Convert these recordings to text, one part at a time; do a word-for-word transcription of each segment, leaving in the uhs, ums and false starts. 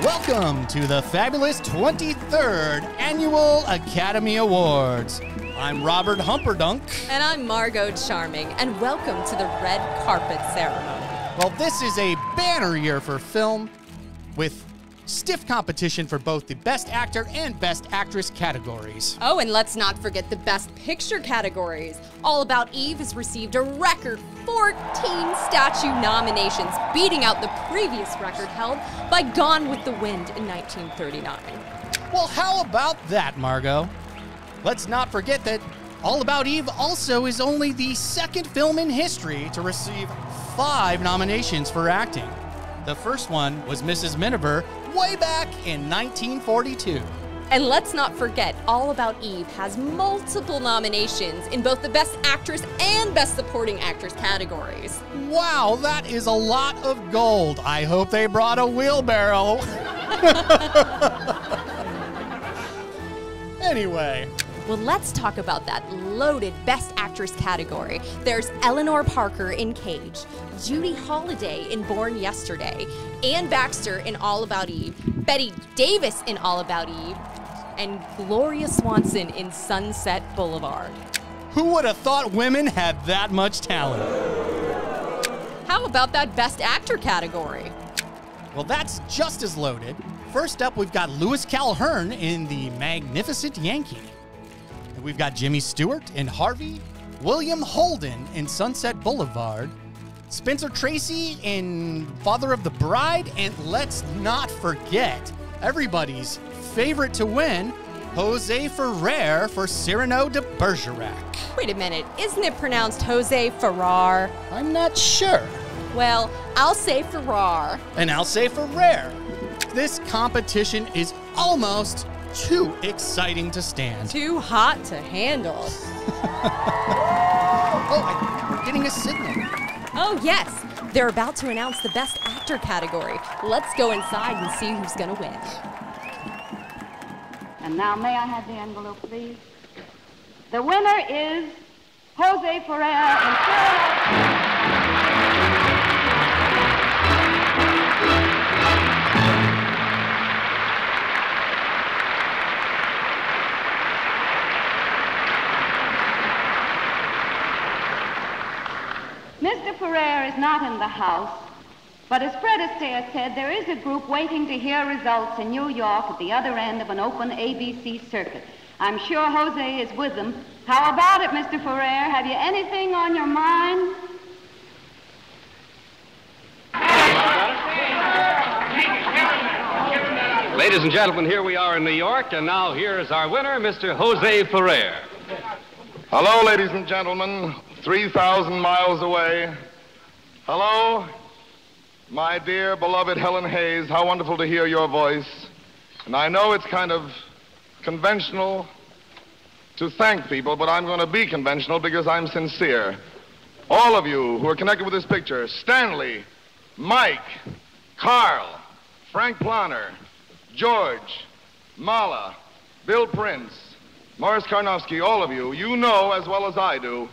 Welcome to the fabulous twenty-third Annual Academy Awards. I'm Robert Humperdunk. And I'm Margot Charming, and welcome to the red carpet ceremony. Well, this is a banner year for film, with stiff competition for both the Best Actor and Best Actress categories. Oh, and let's not forget the Best Picture categories. All About Eve has received a record fourteen statue nominations, beating out the previous record held by Gone with the Wind in nineteen thirty-nine. Well, how about that, Margot? Let's not forget that All About Eve also is only the second film in history to receive five nominations for acting. The first one was Missus Miniver way back in nineteen forty-two. And let's not forget, All About Eve has multiple nominations in both the Best Actress and Best Supporting Actress categories. Wow, that is a lot of gold. I hope they brought a wheelbarrow. Anyway. Well, let's talk about that loaded Best Actress category. There's Eleanor Parker in Cage, Judy Holliday in Born Yesterday, Ann Baxter in All About Eve, Bette Davis in All About Eve, and Gloria Swanson in Sunset Boulevard. Who would have thought women had that much talent? How about that Best Actor category? Well, that's just as loaded. First up, we've got Lewis Calhern in The Magnificent Yankee. We've got Jimmy Stewart in Harvey, William Holden in Sunset Boulevard, Spencer Tracy in Father of the Bride, and let's not forget everybody's favorite to win, José Ferrer for Cyrano de Bergerac. Wait a minute, isn't it pronounced José Ferrar? I'm not sure. Well, I'll say Ferrar. And I'll say Ferrer. This competition is almost too exciting to stand. Too hot to handle. Oh, I'm getting a signal. Oh, yes. They're about to announce the Best Actor category. Let's go inside and see who's going to win. And now, may I have the envelope, please? The winner is Jose Ferrer and Sarah. Mister Ferrer is not in the house, but as Fred Astaire said, there is a group waiting to hear results in New York at the other end of an open A B C circuit. I'm sure Jose is with them. How about it, Mister Ferrer? Have you anything on your mind? Ladies and gentlemen, here we are in New York, and now here is our winner, Mister Jose Ferrer. Hello, ladies and gentlemen. three thousand miles away. Hello, my dear, beloved Helen Hayes. How wonderful to hear your voice. And I know it's kind of conventional to thank people, but I'm going to be conventional because I'm sincere. All of you who are connected with this picture, Stanley, Mike, Carl, Frank Plonner, George, Mala, Bill Prince, Morris Carnovsky, all of you, you know as well as I do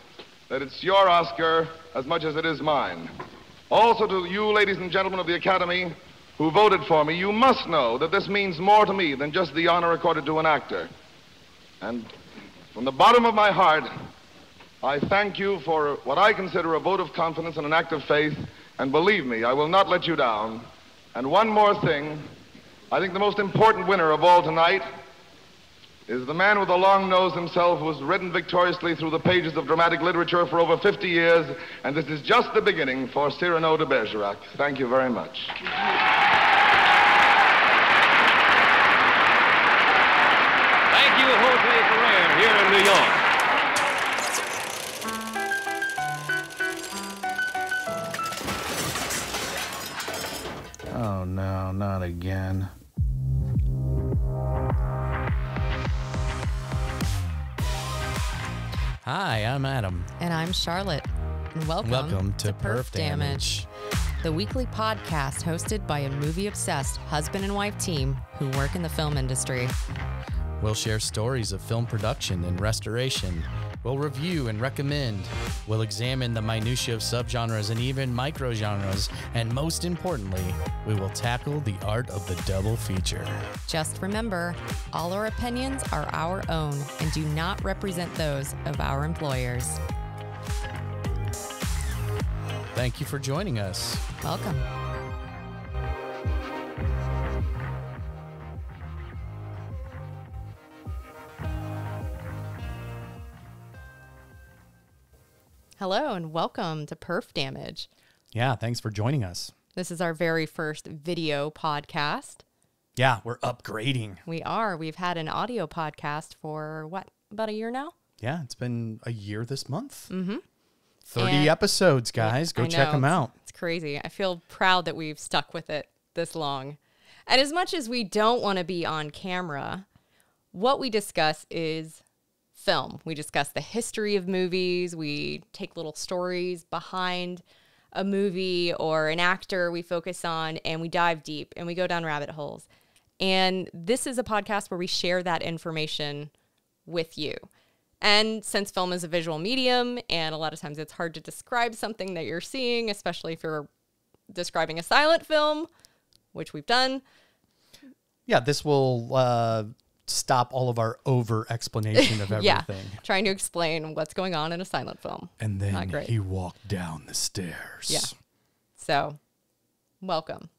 that it's your Oscar as much as it is mine. Also to you, ladies and gentlemen of the Academy, who voted for me, you must know that this means more to me than just the honor accorded to an actor. And from the bottom of my heart, I thank you for what I consider a vote of confidence and an act of faith, and believe me, I will not let you down. And one more thing, I think the most important winner of all tonight is the man with the long nose himself, who has ridden victoriously through the pages of dramatic literature for over fifty years, and this is just the beginning for Cyrano de Bergerac. Thank you very much. Thank you, Jose Ferrer, here in New York. Oh, no, not again. Hi, I'm Adam. And I'm Charlotte. And welcome, welcome to, to Perf Damage. Damage. the weekly podcast hosted by a movie-obsessed husband and wife team who work in the film industry. We'll share stories of film production and restoration. We'll review and recommend. We'll examine the minutiae of subgenres and even microgenres. And most importantly, we will tackle the art of the double feature. Just remember, all our opinions are our own and do not represent those of our employers. Thank you for joining us. Welcome. Hello and welcome to Perf Damage. Yeah, thanks for joining us. This is our very first video podcast. Yeah, we're upgrading. We are. We've had an audio podcast for, what, about a year now? Yeah, it's been a year this month. Mm-hmm. thirty and episodes, guys. Yeah, go check them out. It's crazy. I feel proud that we've stuck with it this long. And as much as we don't want to be on camera, what we discuss is film. We discuss the history of movies. We take little stories behind a movie or an actor we focus on, and we dive deep and we go down rabbit holes. And this is a podcast where we share that information with you. And since film is a visual medium, and a lot of times it's hard to describe something that you're seeing, especially if you're describing a silent film, which we've done. Yeah, this will uh, stop all of our over-explanation of everything. Yeah, trying to explain what's going on in a silent film. And then he walked down the stairs. Yeah. So, welcome.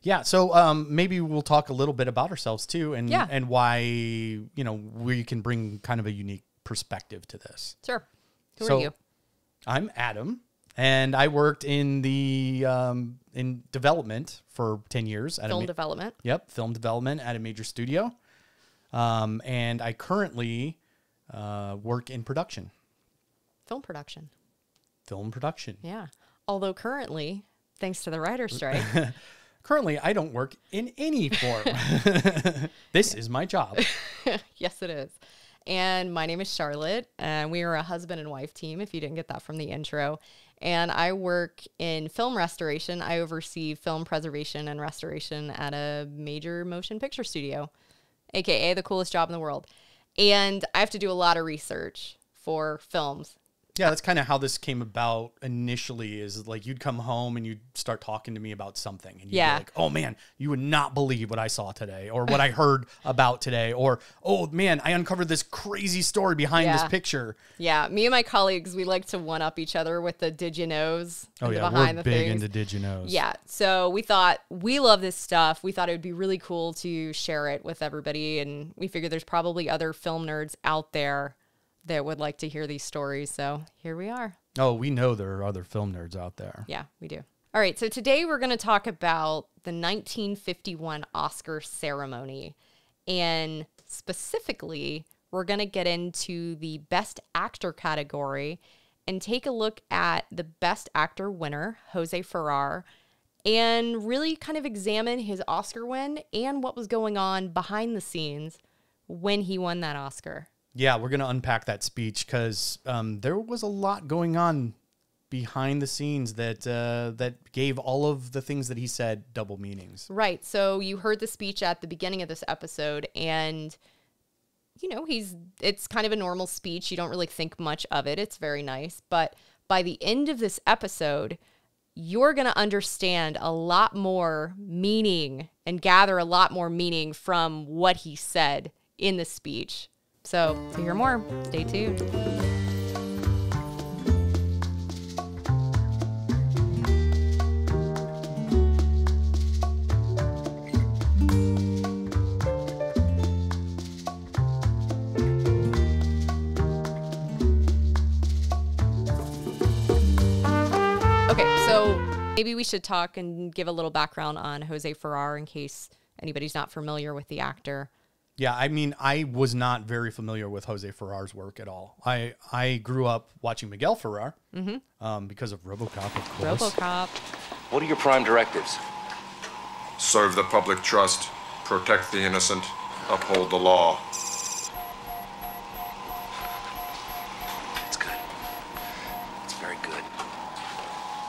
Yeah, so um, maybe we'll talk a little bit about ourselves too, and yeah. and why you know we can bring kind of a unique perspective to this. Sure. Who so, are you? I'm Adam, and I worked in the um, in development for ten years. At film a development. Yep, film development at a major studio, um, and I currently uh, work in production. Film production. Film production. Yeah. Although currently, thanks to the writer's strike. Currently, I don't work in any form. This is my job. Yes, it is. And my name is Charlotte, and we are a husband and wife team, if you didn't get that from the intro. And I work in film restoration. I oversee film preservation and restoration at a major motion picture studio, a k a the coolest job in the world. And I have to do a lot of research for films. Yeah, that's kind of how this came about initially, is like you'd come home and you'd start talking to me about something. And you'd yeah. be like, oh, man, you would not believe what I saw today or what I heard about today. Or, oh, man, I uncovered this crazy story behind yeah. this picture. Yeah, me and my colleagues, we like to one-up each other with the did you knows. Oh, yeah, behind we're the big things. Into did you knows. Yeah, so we thought we love this stuff. We thought it would be really cool to share it with everybody. And we figured there's probably other film nerds out there that would like to hear these stories. So here we are. Oh, we know there are other film nerds out there. Yeah, we do. All right. So today we're going to talk about the nineteen fifty-one Oscar ceremony. And specifically, we're going to get into the Best Actor category and take a look at the Best Actor winner, José Ferrer, and really kind of examine his Oscar win and what was going on behind the scenes when he won that Oscar. Yeah, we're going to unpack that speech because um, there was a lot going on behind the scenes that uh, that gave all of the things that he said double meanings. Right. So you heard the speech at the beginning of this episode, and, you know, he's it's kind of a normal speech. You don't really think much of it. It's very nice. But by the end of this episode, you're going to understand a lot more meaning and gather a lot more meaning from what he said in the speech. So, to hear more, stay tuned. Okay, so maybe we should talk and give a little background on José Ferrer in case anybody's not familiar with the actor. Yeah, I mean, I was not very familiar with José Ferrer's work at all. I, I grew up watching Miguel Ferrer mm-hmm. um, because of RoboCop, of course. RoboCop. What are your prime directives? Serve the public trust, protect the innocent, uphold the law. That's good. That's very good.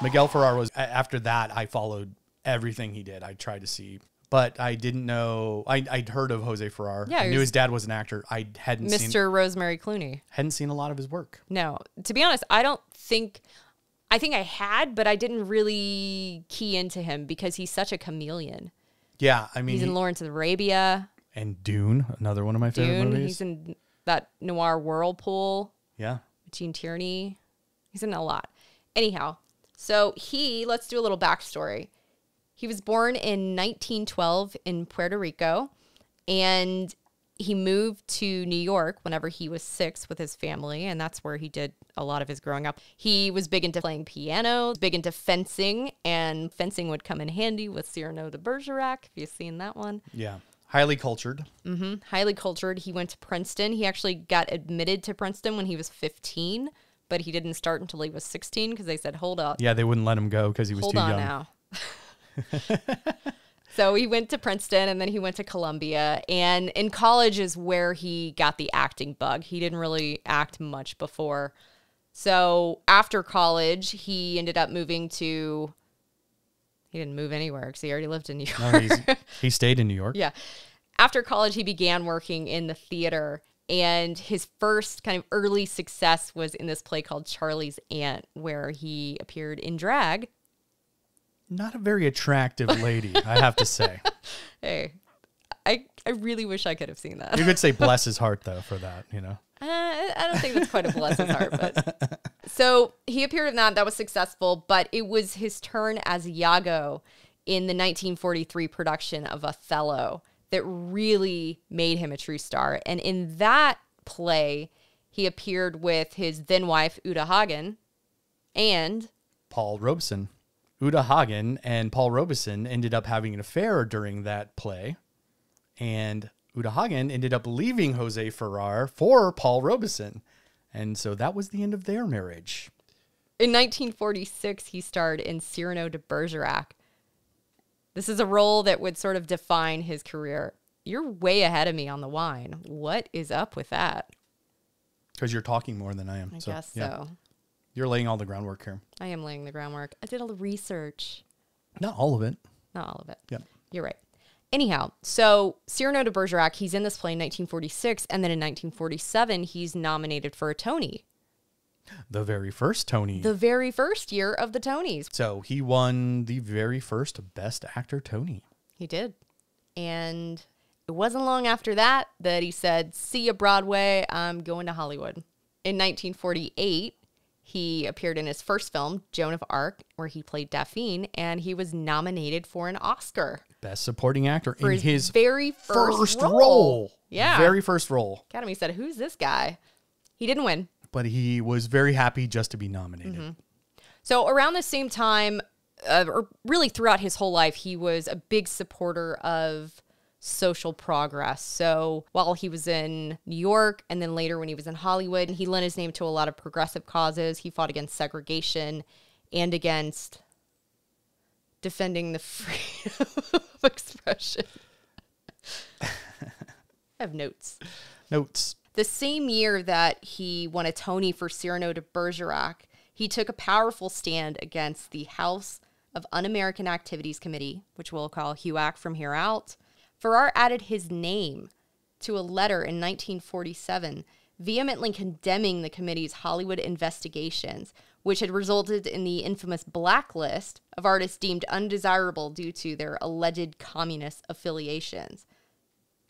Miguel Ferrer was, after that, I followed everything he did. I tried to see, but I didn't know, I, I'd heard of Jose Ferrer. Yeah, I knew his dad was an actor. I hadn't Mister seen. Mister Rosemary Clooney. Hadn't seen a lot of his work. No, to be honest, I don't think, I think I had, but I didn't really key into him because he's such a chameleon. Yeah, I mean. He's in he, Lawrence of Arabia. And Dune, another one of my Dune, favorite movies. He's in that noir whirlpool. Yeah. Gene Tierney. He's in a lot. Anyhow, so he, let's do a little backstory. He was born in nineteen twelve in Puerto Rico, and he moved to New York whenever he was six with his family, and that's where he did a lot of his growing up. He was big into playing piano, big into fencing, and fencing would come in handy with Cyrano de Bergerac, if you've seen that one. Yeah. Highly cultured. Mm-hmm. Highly cultured. He went to Princeton. He actually got admitted to Princeton when he was fifteen, but he didn't start until he was sixteen because they said, hold up. Yeah, they wouldn't let him go because he was hold too young. Hold on now. So he went to Princeton, and then he went to Columbia. And in college is where he got the acting bug. He didn't really act much before. So after college, he ended up moving to... He didn't move anywhere because he already lived in New York. No, he's, he stayed in New York. Yeah. After college, he began working in the theater, and his first kind of early success was in this play called Charlie's Aunt, where he appeared in drag. Not a very attractive lady, I have to say. Hey, I, I really wish I could have seen that. You could say bless his heart, though, for that, you know. Uh, I don't think that's quite a bless his heart, but... So he appeared in that. That was successful, but it was his turn as Iago in the nineteen forty-three production of Othello that really made him a true star. And in that play, he appeared with his then-wife, Uta Hagen, and... Paul Robeson. Uta Hagen and Paul Robeson ended up having an affair during that play, and... Uta Hagen ended up leaving Jose Ferrer for Paul Robeson. And so that was the end of their marriage. In nineteen forty-six, he starred in Cyrano de Bergerac. This is a role that would sort of define his career. You're way ahead of me on the wine. What is up with that? Because you're talking more than I am. I so, guess so. Yeah. You're laying all the groundwork here. I am laying the groundwork. I did all the research. Not all of it. Not all of it. Yeah. You're right. Anyhow, so Cyrano de Bergerac, he's in this play in nineteen forty-six, and then in nineteen forty-seven, he's nominated for a Tony. The very first Tony. The very first year of the Tonys. So he won the very first Best Actor Tony. He did. And it wasn't long after that that he said, see ya, Broadway, I'm going to Hollywood. In nineteen forty-eight, he appeared in his first film, Joan of Arc, where he played Daphne, and he was nominated for an Oscar. Best Supporting Actor for in his, his very first, first role. role. Yeah. Very first role. Academy said, who's this guy? He didn't win. But he was very happy just to be nominated. Mm-hmm. So around the same time, uh, or really throughout his whole life, he was a big supporter of social progress. So while he was in New York and then later when he was in Hollywood, he lent his name to a lot of progressive causes. He fought against segregation and against... defending the freedom of expression. I have notes. Notes. The same year that he won a Tony for Cyrano de Bergerac, he took a powerful stand against the House of Un-American Activities Committee, which we'll call HUAC from here out. Ferrer added his name to a letter in nineteen forty-seven, vehemently condemning the committee's Hollywood investigations, which had resulted in the infamous blacklist of artists deemed undesirable due to their alleged communist affiliations.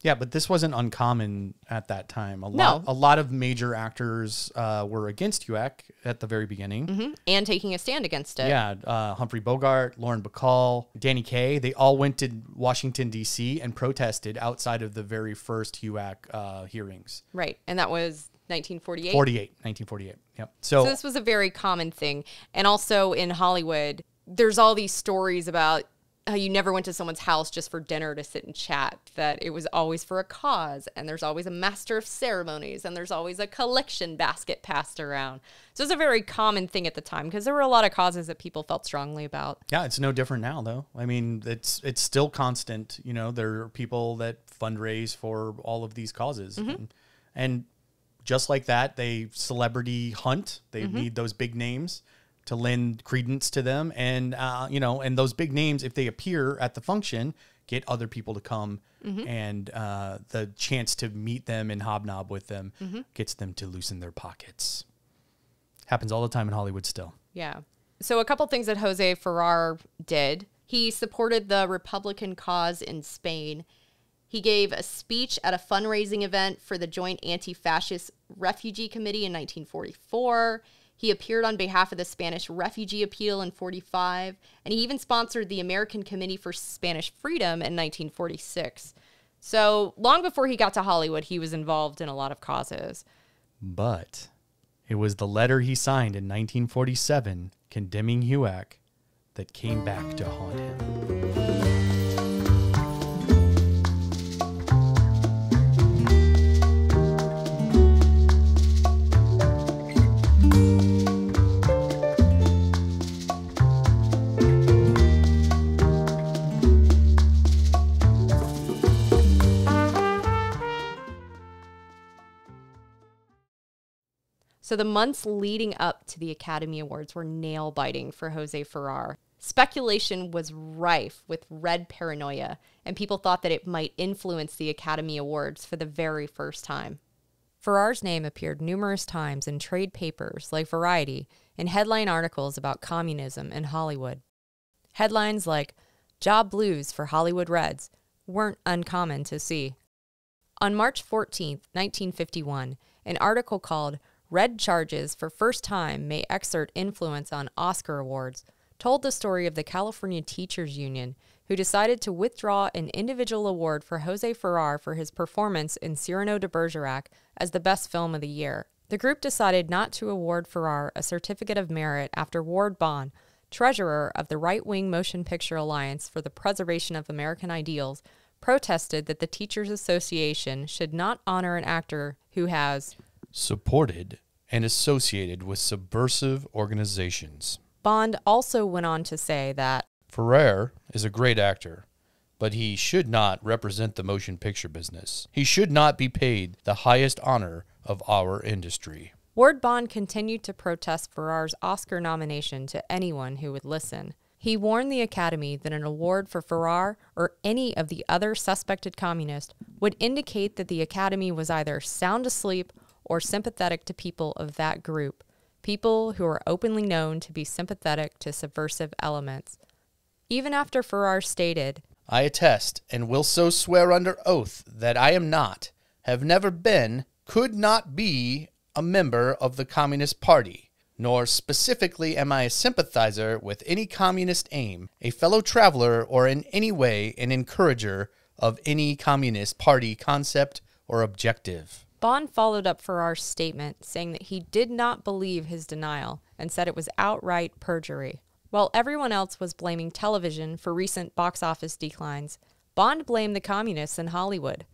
Yeah, but this wasn't uncommon at that time. A lot, no. a lot of major actors uh, were against HUAC at the very beginning. Mm-hmm. And taking a stand against it. Yeah, uh, Humphrey Bogart, Lauren Bacall, Danny Kaye, they all went to Washington, D C and protested outside of the very first HUAC uh, hearings. Right, and that was... nineteen forty-eight? forty-eight, nineteen forty-eight, yep. So, so this was a very common thing. And also in Hollywood, there's all these stories about how you never went to someone's house just for dinner to sit and chat, that it was always for a cause, and there's always a master of ceremonies, and there's always a collection basket passed around. So it's a very common thing at the time because there were a lot of causes that people felt strongly about. Yeah, it's no different now, though. I mean, it's it's still constant. You know, there are people that fundraise for all of these causes. Mm-hmm. And... and just like that, they celebrity hunt. They mm-hmm. need those big names to lend credence to them. And, uh, you know, and those big names, if they appear at the function, get other people to come mm-hmm. and uh, the chance to meet them and hobnob with them mm-hmm. gets them to loosen their pockets. Happens all the time in Hollywood still. Yeah. So a couple things that José Ferrer did. He supported the Republican cause in Spain. He gave a speech at a fundraising event for the Joint Anti-Fascist Refugee Committee in nineteen forty-four. He appeared on behalf of the Spanish Refugee Appeal in forty-five, and he even sponsored the American Committee for Spanish Freedom in nineteen forty-six. So long before he got to Hollywood, he was involved in a lot of causes. But it was the letter he signed in nineteen forty-seven condemning HUAC that came back to haunt him. So the months leading up to the Academy Awards were nail-biting for José Ferrer. Speculation was rife with red paranoia, and people thought that it might influence the Academy Awards for the very first time. Ferrer's name appeared numerous times in trade papers like Variety and headline articles about communism in Hollywood. Headlines like, "Job Blues for Hollywood Reds," weren't uncommon to see. On March fourteenth, nineteen fifty-one, an article called "Red Charges for First Time May Exert Influence on Oscar Awards" told the story of the California Teachers Union, who decided to withdraw an individual award for José Ferrer for his performance in Cyrano de Bergerac as the best film of the year. The group decided not to award Ferrer a certificate of merit after Ward Bond, treasurer of the right-wing Motion Picture Alliance for the Preservation of American Ideals, protested that the Teachers Association should not honor an actor who has supported and associated with subversive organizations. Bond also went on to say that Ferrer is a great actor, but he should not represent the motion picture business. He should not be paid the highest honor of our industry. Ward Bond continued to protest Ferrer's Oscar nomination to anyone who would listen. He warned the Academy that an award for Ferrer or any of the other suspected communists would indicate that the Academy was either sound asleep or sympathetic to people of that group, people who are openly known to be sympathetic to subversive elements. Even after Ferrer stated, "I attest and will so swear under oath that I am not, have never been, could not be a member of the Communist Party, nor specifically am I a sympathizer with any communist aim, a fellow traveler, or in any way an encourager of any Communist Party concept or objective." Bond followed up Ferrer's statement, saying that he did not believe his denial and said it was outright perjury. While everyone else was blaming television for recent box office declines, Bond blamed the communists in Hollywood.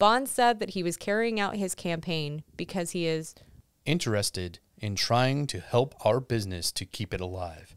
Bond said that he was carrying out his campaign because he is interested in trying to help our business to keep it alive.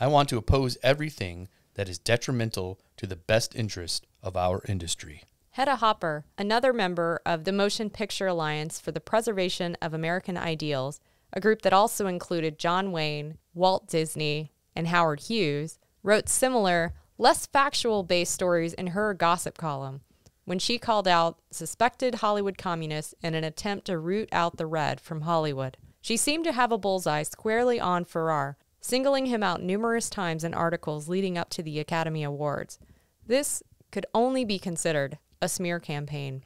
I want to oppose everything that is detrimental to the best interest of our industry. Hedda Hopper, another member of the Motion Picture Alliance for the Preservation of American Ideals, a group that also included John Wayne, Walt Disney, and Howard Hughes, wrote similar, less factual-based stories in her gossip column when she called out suspected Hollywood communists in an attempt to root out the red from Hollywood. She seemed to have a bullseye squarely on Ferrer, singling him out numerous times in articles leading up to the Academy Awards. This could only be considered a smear campaign.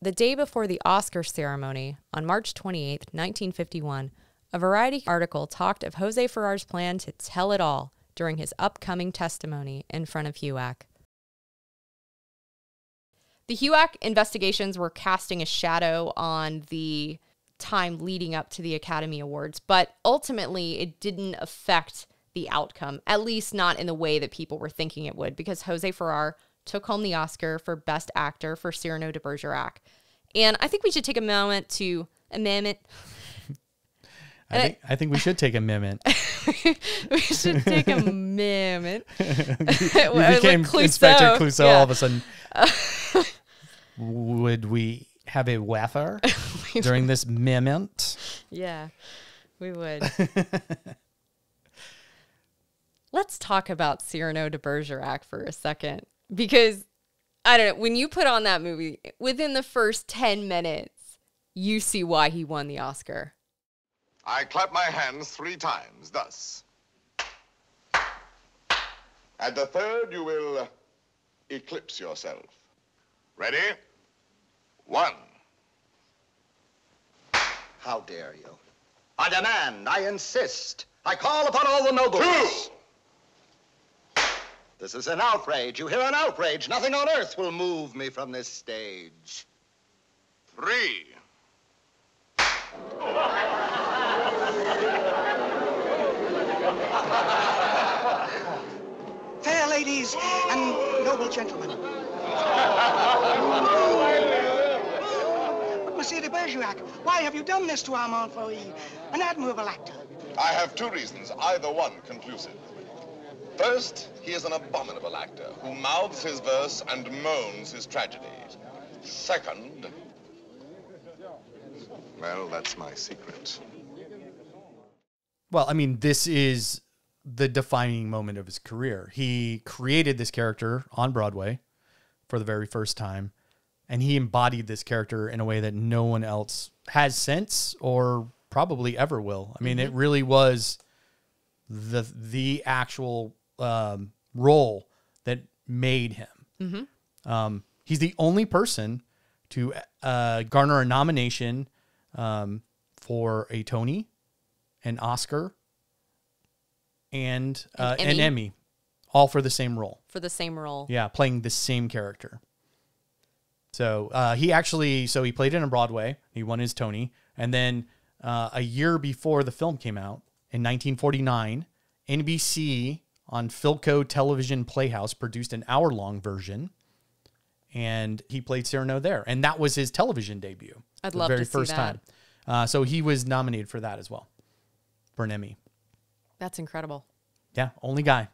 The day before the Oscar ceremony, on March twenty-eighth, nineteen fifty-one, a Variety article talked of José Ferrer's plan to tell it all during his upcoming testimony in front of HUAC. The HUAC investigations were casting a shadow on the time leading up to the Academy Awards, but ultimately it didn't affect the outcome, at least not in the way that people were thinking it would, because José Ferrer took home the Oscar for Best Actor for Cyrano de Bergerac. And I think we should take a moment to... A moment. I, think, I, I think we should take a moment. We should take a moment. You became Clouseau. Inspector Clouseau, yeah. All of a sudden. Uh, would we have a wafer during this moment? Yeah, we would. let's talk about Cyrano de Bergerac for a second, because I don't know, when you put on that movie, within the first ten minutes, you see why he won the Oscar. I clap my hands three times, thus. At the third, you will eclipse yourself. Ready? One. How dare you? I demand, I insist, I call upon all the nobles. Two. This is an outrage. You hear, an outrage. Nothing on earth will move me from this stage. Three. Oh. Fair ladies and noble gentlemen. Monsieur de Bergerac, why have you done this to Armand Faury, an admirable actor? I have two reasons, either one conclusive. First, he is an abominable actor who mouths his verse and moans his tragedy. Second, well, that's my secret. Well, I mean, this is the defining moment of his career. He created this character on Broadway for the very first time. And he embodied this character in a way that no one else has since or probably ever will. I mean, mm-hmm. it really was the the actual um, role that made him. Mm-hmm. um, he's the only person to uh, garner a nomination um, for a Tony, an Oscar, and uh, an Emmy. an Emmy, all for the same role. For the same role. Yeah, playing the same character. So uh, he actually, so he played it on Broadway. He won his Tony. And then uh, a year before the film came out, in nineteen forty-nine, N B C on Philco Television Playhouse produced an hour-long version. And he played Cyrano there. And that was his television debut. I'd love to see that. The very first time. Uh, so he was nominated for that as well, for an Emmy. That's incredible. Yeah, only guy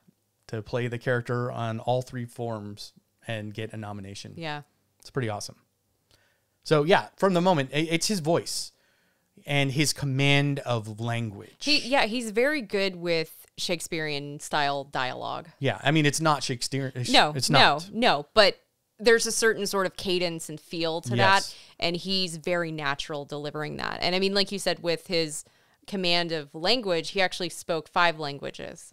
to play the character on all three forms and get a nomination. Yeah. It's pretty awesome. So yeah, from the moment, it's his voice and his command of language. He, yeah, he's very good with Shakespearean style dialogue. Yeah, I mean, it's not Shakespearean. No, it's not. No, no, but there's a certain sort of cadence and feel to yes. that, and he's very natural delivering that. And I mean, like you said, with his command of language, he actually spoke five languages.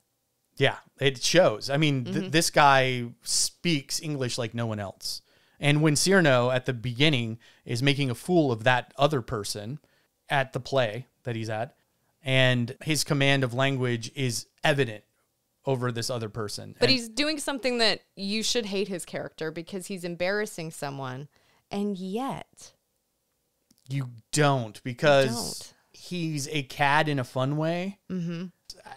Yeah, it shows. I mean, th mm-hmm. this guy speaks English like no one else. And when Cyrano at the beginning is making a fool of that other person at the play that he's at, and his command of language is evident over this other person. But and he's doing something that you should hate his character because he's embarrassing someone. And yet. You don't, because you don't. He's a cad in a fun way. Mm-hmm.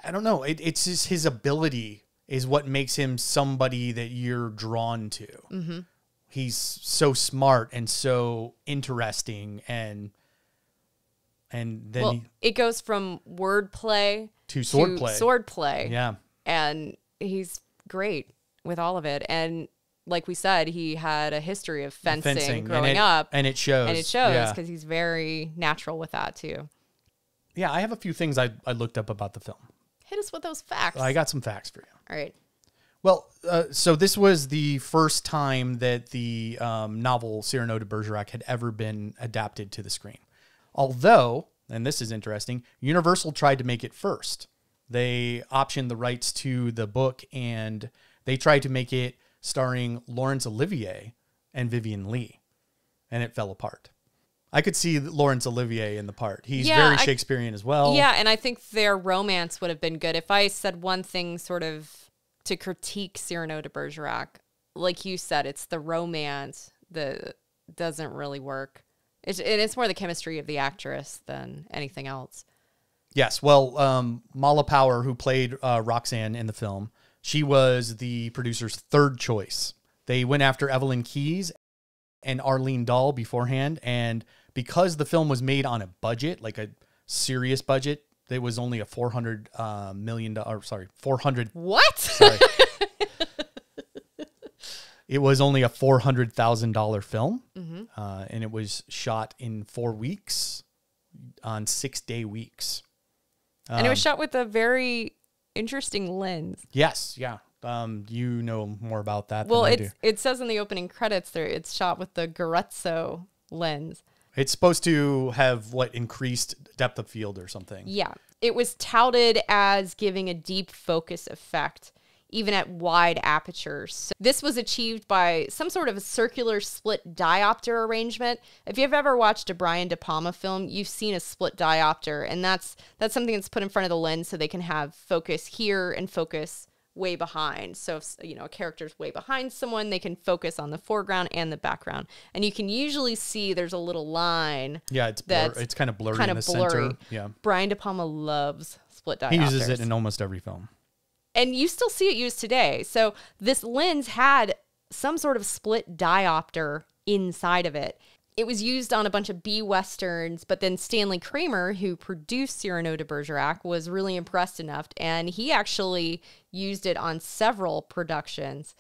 I don't know. It, it's just his ability is what makes him somebody that you're drawn to. Mm-hmm. He's so smart and so interesting, and and then well, he, it goes from wordplay to swordplay. Swordplay, yeah. And he's great with all of it. And like we said, he had a history of fencing, fencing. growing and it, up, and it shows. And it shows because yeah. he's very natural with that too. Yeah, I have a few things I I looked up about the film. Hit us with those facts. I got some facts for you. All right. Well, uh, so this was the first time that the um, novel Cyrano de Bergerac had ever been adapted to the screen. Although, and this is interesting, Universal tried to make it first. They optioned the rights to the book, and they tried to make it starring Laurence Olivier and Vivian Leigh, and it fell apart. I could see Laurence Olivier in the part. He's yeah, very Shakespearean I, as well. Yeah, and I think their romance would have been good. If I said one thing sort of... to critique Cyrano de Bergerac, like you said, it's the romance that doesn't really work. It's, and it's more the chemistry of the actress than anything else. Yes. Well, um, Mala Powers, who played uh, Roxanne in the film, she was the producer's third choice. They went after Evelyn Keyes and Arlene Dahl beforehand. And because the film was made on a budget, like a serious budget, it was only a four hundred uh, million dollar. Sorry, four hundred. What? Sorry. It was only a four hundred thousand dollar film, mm-hmm. uh, and it was shot in four weeks, on six day weeks. Um, and it was shot with a very interesting lens. Yes, yeah. Um, you know more about that well, than I do. Well, it says in the opening credits there it's shot with the Garutso lens. It's supposed to have, what, increased depth of field or something. Yeah. It was touted as giving a deep focus effect, even at wide apertures. So this was achieved by some sort of a circular split diopter arrangement. If you've ever watched a Brian De Palma film, you've seen a split diopter, and that's that's something that's put in front of the lens so they can have focus here and focus way behind. So if, you know, a character's way behind someone, they can focus on the foreground and the background. And you can usually see there's a little line. Yeah, it's blur it's kind of blurry kind in of the blurry. center. Yeah. Brian De Palma loves split diopters. He uses it in almost every film. And you still see it used today. So this lens had some sort of split diopter inside of it. It was used on a bunch of B Westerns, but then Stanley Kramer, who produced Cyrano de Bergerac, was really impressed enough, and he actually used it on several productions.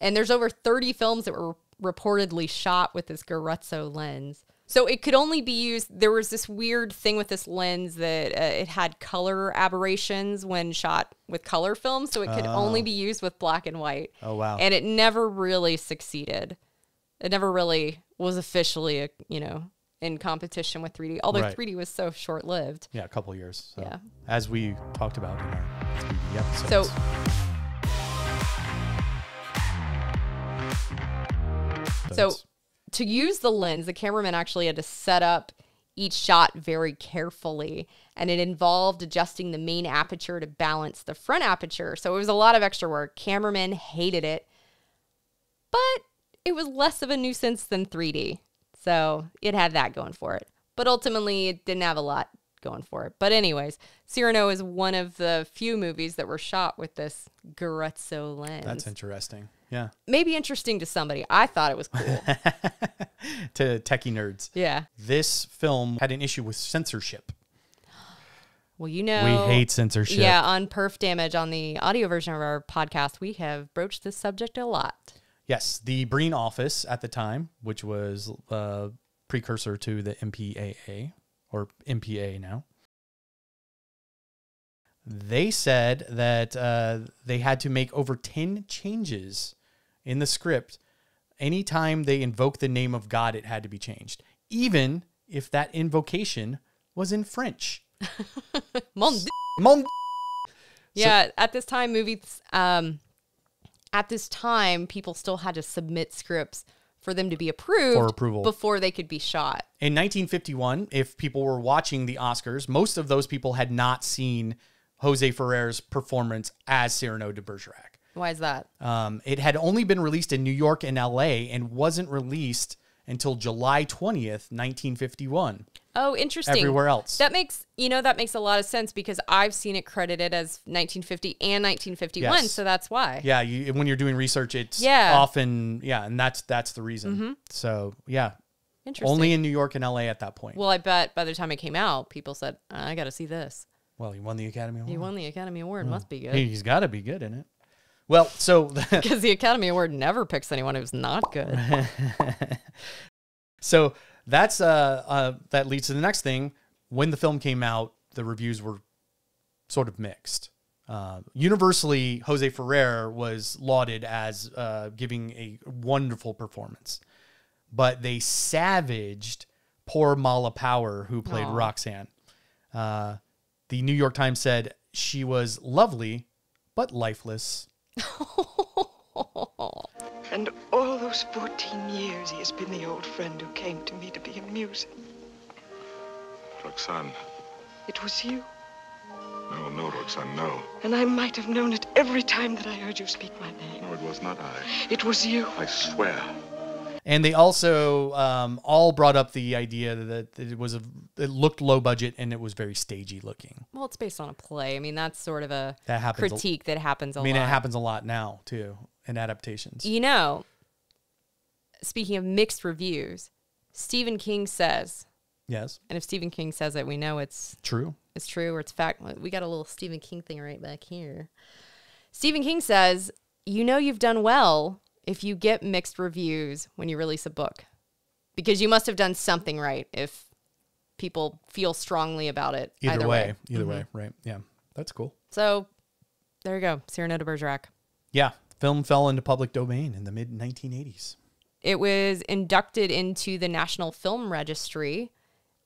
And there's over thirty films that were reportedly shot with this Garutso lens. So it could only be used, there was this weird thing with this lens that uh, it had color aberrations when shot with color films, so it could oh. only be used with black and white. Oh, wow. And it never really succeeded. It never really was officially, a, you know, in competition with three D, although right. three D was so short-lived. Yeah, a couple of years. So. Yeah. As we talked about in our three D episodes. So, so, so to use the lens, the cameraman actually had to set up each shot very carefully, and it involved adjusting the main aperture to balance the front aperture. So it was a lot of extra work. Cameramen hated it, but it was less of a nuisance than three D. So it had that going for it. But ultimately, it didn't have a lot going for it. But anyways, Cyrano is one of the few movies that were shot with this Garutso lens. That's interesting. Yeah. Maybe interesting to somebody. I thought it was cool. To techie nerds. Yeah. This film had an issue with censorship. Well, you know, we hate censorship. Yeah, on Perf Damage, on the audio version of our podcast, we have broached this subject a lot. Yes, the Breen office at the time, which was a uh, precursor to the M P A A, or M P A A now, they said that uh, they had to make over ten changes in the script. Anytime they invoked the name of God, it had to be changed, even if that invocation was in French. Mon Mon yeah, so at this time, movies... Um At this time, people still had to submit scripts for them to be approved for approval. Before they could be shot. In nineteen fifty-one, if people were watching the Oscars, most of those people had not seen José Ferrer's performance as Cyrano de Bergerac. Why is that? Um, it had only been released in New York and L A and wasn't released until July twentieth, nineteen fifty-one. Oh, interesting. Everywhere else. That makes, you know, that makes a lot of sense because I've seen it credited as nineteen fifty and nineteen fifty-one, yes. So that's why. Yeah, you, when you're doing research, it's yeah. often, yeah, and that's that's the reason. Mm-hmm. So, yeah. Interesting. Only in New York and L A at that point. Well, I bet by the time it came out, people said, I got to see this. Well, he won the Academy Award. He won the Academy Award. Mm. Must be good. He's got to be good in it. Well, so... Because the Academy Award never picks anyone who's not good. So... That's uh, uh that leads to the next thing. When the film came out, the reviews were sort of mixed. Uh, universally, José Ferrer was lauded as uh, giving a wonderful performance, but they savaged poor Mala Powers, who played Aww. Roxanne. Uh, the New York Times said she was lovely, but lifeless. And all those fourteen years, he has been the old friend who came to me to be amusing. Roxanne. It was you. No, no, Roxanne, no. And I might have known it every time that I heard you speak my name. No, it was not I. It was you. I swear. And they also um, all brought up the idea that it was a, it looked low budget and it was very stagey looking. Well, it's based on a play. I mean, that's sort of a that critique that happens a lot. I mean, lot. It happens a lot now, too. And adaptations. You know, speaking of mixed reviews, Stephen King says. Yes. And if Stephen King says it, we know it's true. It's true or it's fact. We got a little Stephen King thing right back here. Stephen King says, you know you've done well if you get mixed reviews when you release a book. Because you must have done something right if people feel strongly about it. Either, either way. way. Either mm-hmm. way, right. Yeah. That's cool. So there you go. Cyrano de Bergerac. Yeah. Film fell into public domain in the mid nineteen eighties. It was inducted into the National Film Registry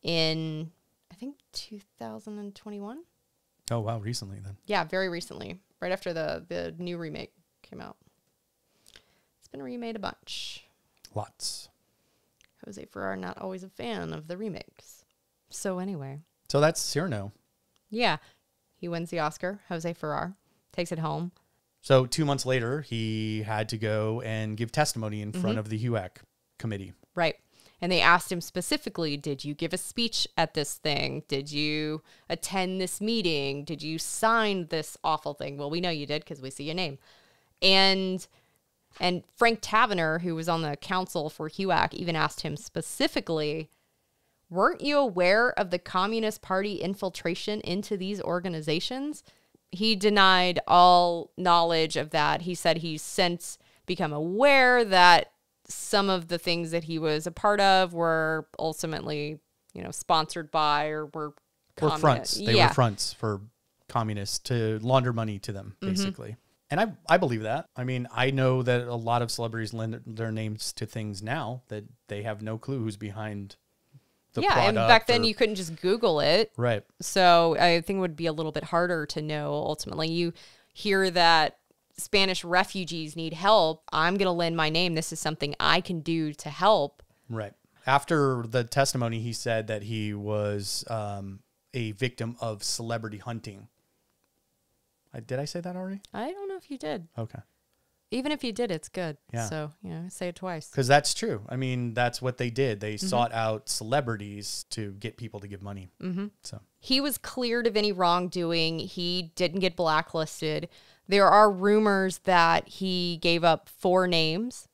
in, I think, two thousand twenty-one. Oh, wow. Recently then. Yeah, very recently. Right after the, the new remake came out. It's been remade a bunch. Lots. Jose Ferrer, not always a fan of the remakes. So anyway. So that's Cyrano. Yeah. He wins the Oscar. Jose Ferrer takes it home. So two months later, he had to go and give testimony in front mm-hmm. of the HUAC committee. Right. And they asked him specifically, did you give a speech at this thing? Did you attend this meeting? Did you sign this awful thing? Well, we know you did because we see your name. And and Frank Tavener, who was on the council for HUAC, even asked him specifically, weren't you aware of the Communist Party infiltration into these organizations? He denied all knowledge of that. He said he's since become aware that some of the things that he was a part of were ultimately, you know, sponsored by or were, were fronts. They yeah. were fronts for communists to launder money to them, basically. Mm-hmm. And I, I believe that. I mean, I know that a lot of celebrities lend their names to things now that they have no clue who's behind the yeah, product. Yeah, and back then or, you couldn't just Google it. Right. So I think it would be a little bit harder to know ultimately. You hear that Spanish refugees need help. I'm going to lend my name. This is something I can do to help. Right. After the testimony, he said that he was um, a victim of celebrity hunting. I, did I say that already? I don't know if you did. Okay. Even if you did, it's good. Yeah. So, you know, say it twice. Because that's true. I mean, that's what they did. They mm-hmm. sought out celebrities to get people to give money. Mm-hmm. So he was cleared of any wrongdoing. He didn't get blacklisted. There are rumors that he gave up four names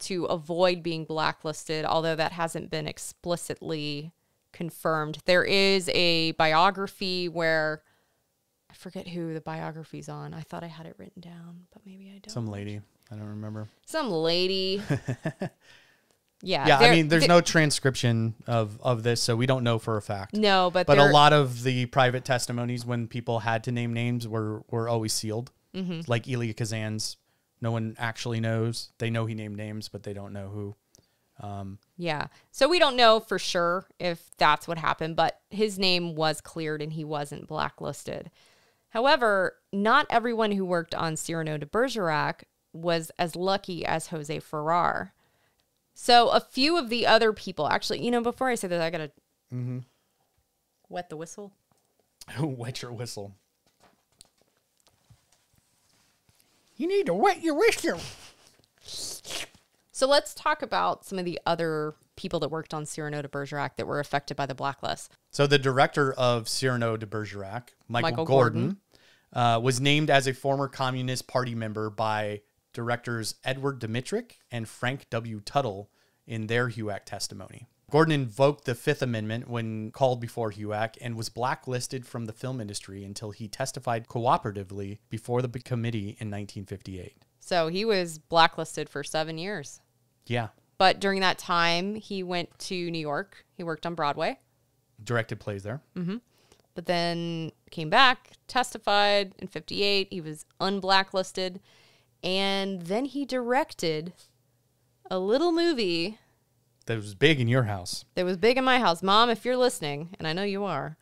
to avoid being blacklisted, although that hasn't been explicitly confirmed. There is a biography where... I forget who the biography's on. I thought I had it written down, but maybe I don't. Some lady. I don't remember. Some lady. yeah. Yeah, I mean, there's no transcription of, of this, so we don't know for a fact. No, but But a lot of the private testimonies when people had to name names were, were always sealed. Mm-hmm. Like Elia Kazan's. No one actually knows. They know he named names, but they don't know who. Um, yeah. So we don't know for sure if that's what happened, but his name was cleared and he wasn't blacklisted. However, not everyone who worked on Cyrano de Bergerac was as lucky as Jose Ferrer. So a few of the other people, actually, you know, before I say this, I got to mm-hmm. wet the whistle. Wet your whistle. You need to wet your whistle. So let's talk about some of the other people that worked on Cyrano de Bergerac that were affected by the blacklist. So the director of Cyrano de Bergerac, Michael, Michael Gordon, Gordon. Uh, was named as a former Communist Party member by directors Edward Dmytruk and Frank W. Tuttle in their HUAC testimony. Gordon invoked the Fifth Amendment when called before HUAC and was blacklisted from the film industry until he testified cooperatively before the committee in nineteen fifty-eight. So he was blacklisted for seven years. Yeah. But during that time, he went to New York. He worked on Broadway. Directed plays there. Mm-hmm. But then came back, testified in fifty-eight. He was unblacklisted. And then he directed a little movie. That was big in your house. That was big in my house. Mom, if you're listening, and I know you are,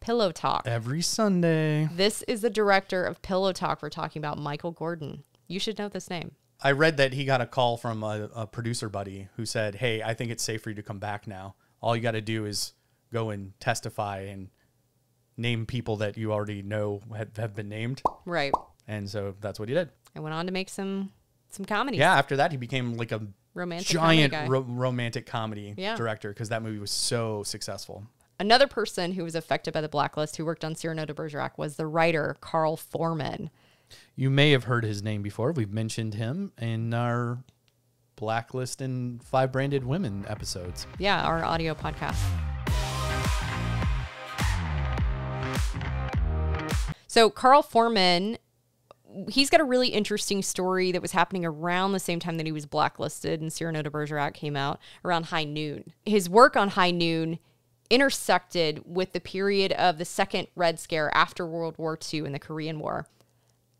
Pillow Talk. Every Sunday. This is the director of Pillow Talk. We're talking about Michael Gordon. You should know this name. I read that he got a call from a, a producer buddy who said, hey, I think it's safe for you to come back now. All you got to do is go and testify and name people that you already know have, have been named. Right. And so that's what he did. I went on to make some some comedies. Yeah, after that, he became like a romantic giant comedy ro romantic comedy yeah. director because that movie was so successful. Another person who was affected by the blacklist who worked on Cyrano de Bergerac was the writer Carl Foreman. You may have heard his name before. We've mentioned him in our Blacklist and Five Branded Women episodes. Yeah, our audio podcast. So Carl Foreman, he's got a really interesting story that was happening around the same time that he was blacklisted and Cyrano de Bergerac came out, around High Noon. His work on High Noon intersected with the period of the Second Red Scare after World War Two and the Korean War.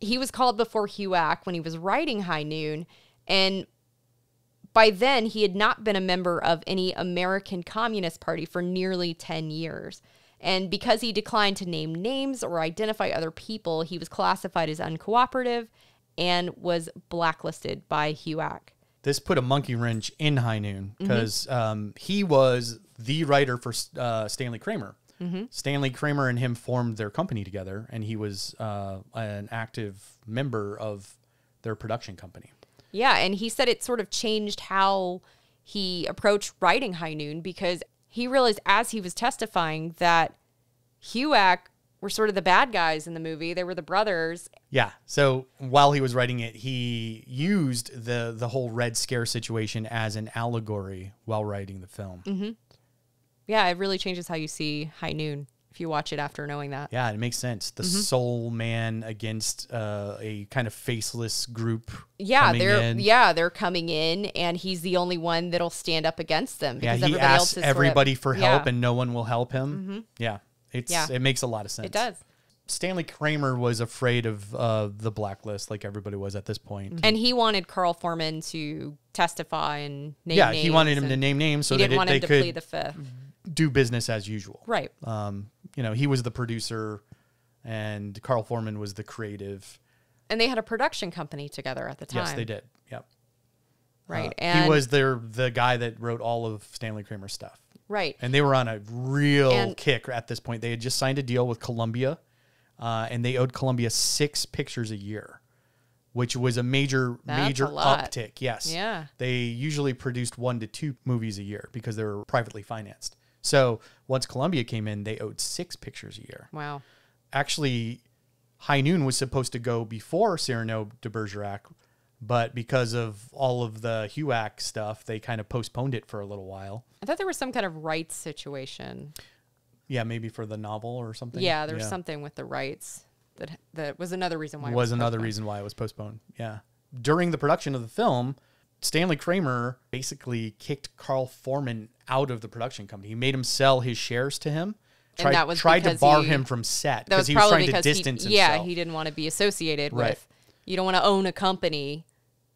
he was called before HUAC when he was writing High Noon, and by then he had not been a member of any American Communist Party for nearly ten years. And because he declined to name names or identify other people, he was classified as uncooperative and was blacklisted by HUAC. This put a monkey wrench in High Noon because mm-hmm. um, he was the writer for uh, Stanley Kramer. Mm-hmm. Stanley Kramer and him formed their company together, and he was uh, an active member of their production company. Yeah, and he said it sort of changed how he approached writing High Noon because he realized as he was testifying that HUAC were sort of the bad guys in the movie. They were the brothers. Yeah, so while he was writing it, he used the, the whole Red Scare situation as an allegory while writing the film. Mm-hmm. Yeah, it really changes how you see High Noon if you watch it after knowing that. Yeah, it makes sense. The mm-hmm. soul man against uh, a kind of faceless group. Yeah, they're in. yeah they're coming in, and he's the only one that'll stand up against them. Because yeah, he everybody asks else is everybody sort of, for help, yeah. and no one will help him. Mm-hmm. Yeah, it's yeah. it makes a lot of sense. It does. Stanley Kramer was afraid of uh, the blacklist, like everybody was at this point. And he wanted Carl Foreman to testify and name yeah, names. Yeah, he wanted him to name names so that it, they to could. Plead the fifth. Do business as usual. Right. Um, you know, he was the producer and Carl Foreman was the creative. And they had a production company together at the time. Yes, they did. Yep. Right. Uh, and he was their, the guy that wrote all of Stanley Kramer's stuff. Right. And they were on a real and, kick at this point. They had just signed a deal with Columbia uh, and they owed Columbia six pictures a year, which was a major, major uptick. Yes. Yeah. They usually produced one to two movies a year because they were privately financed. So once Columbia came in, they owed six pictures a year. Wow. Actually, High Noon was supposed to go before Cyrano de Bergerac, but because of all of the HUAC stuff, they kind of postponed it for a little while. I thought there was some kind of rights situation. Yeah, maybe for the novel or something. Yeah, there was yeah. something with the rights that that was another reason why it was, was another postponed. reason why it was postponed. Yeah. During the production of the film, Stanley Kramer basically kicked Carl Foreman out of the production company. He made him sell his shares to him. Tried, and that was tried to bar he, him from set because he was trying to distance he, yeah, himself. Yeah, he didn't want to be associated right. with. You don't want to own a company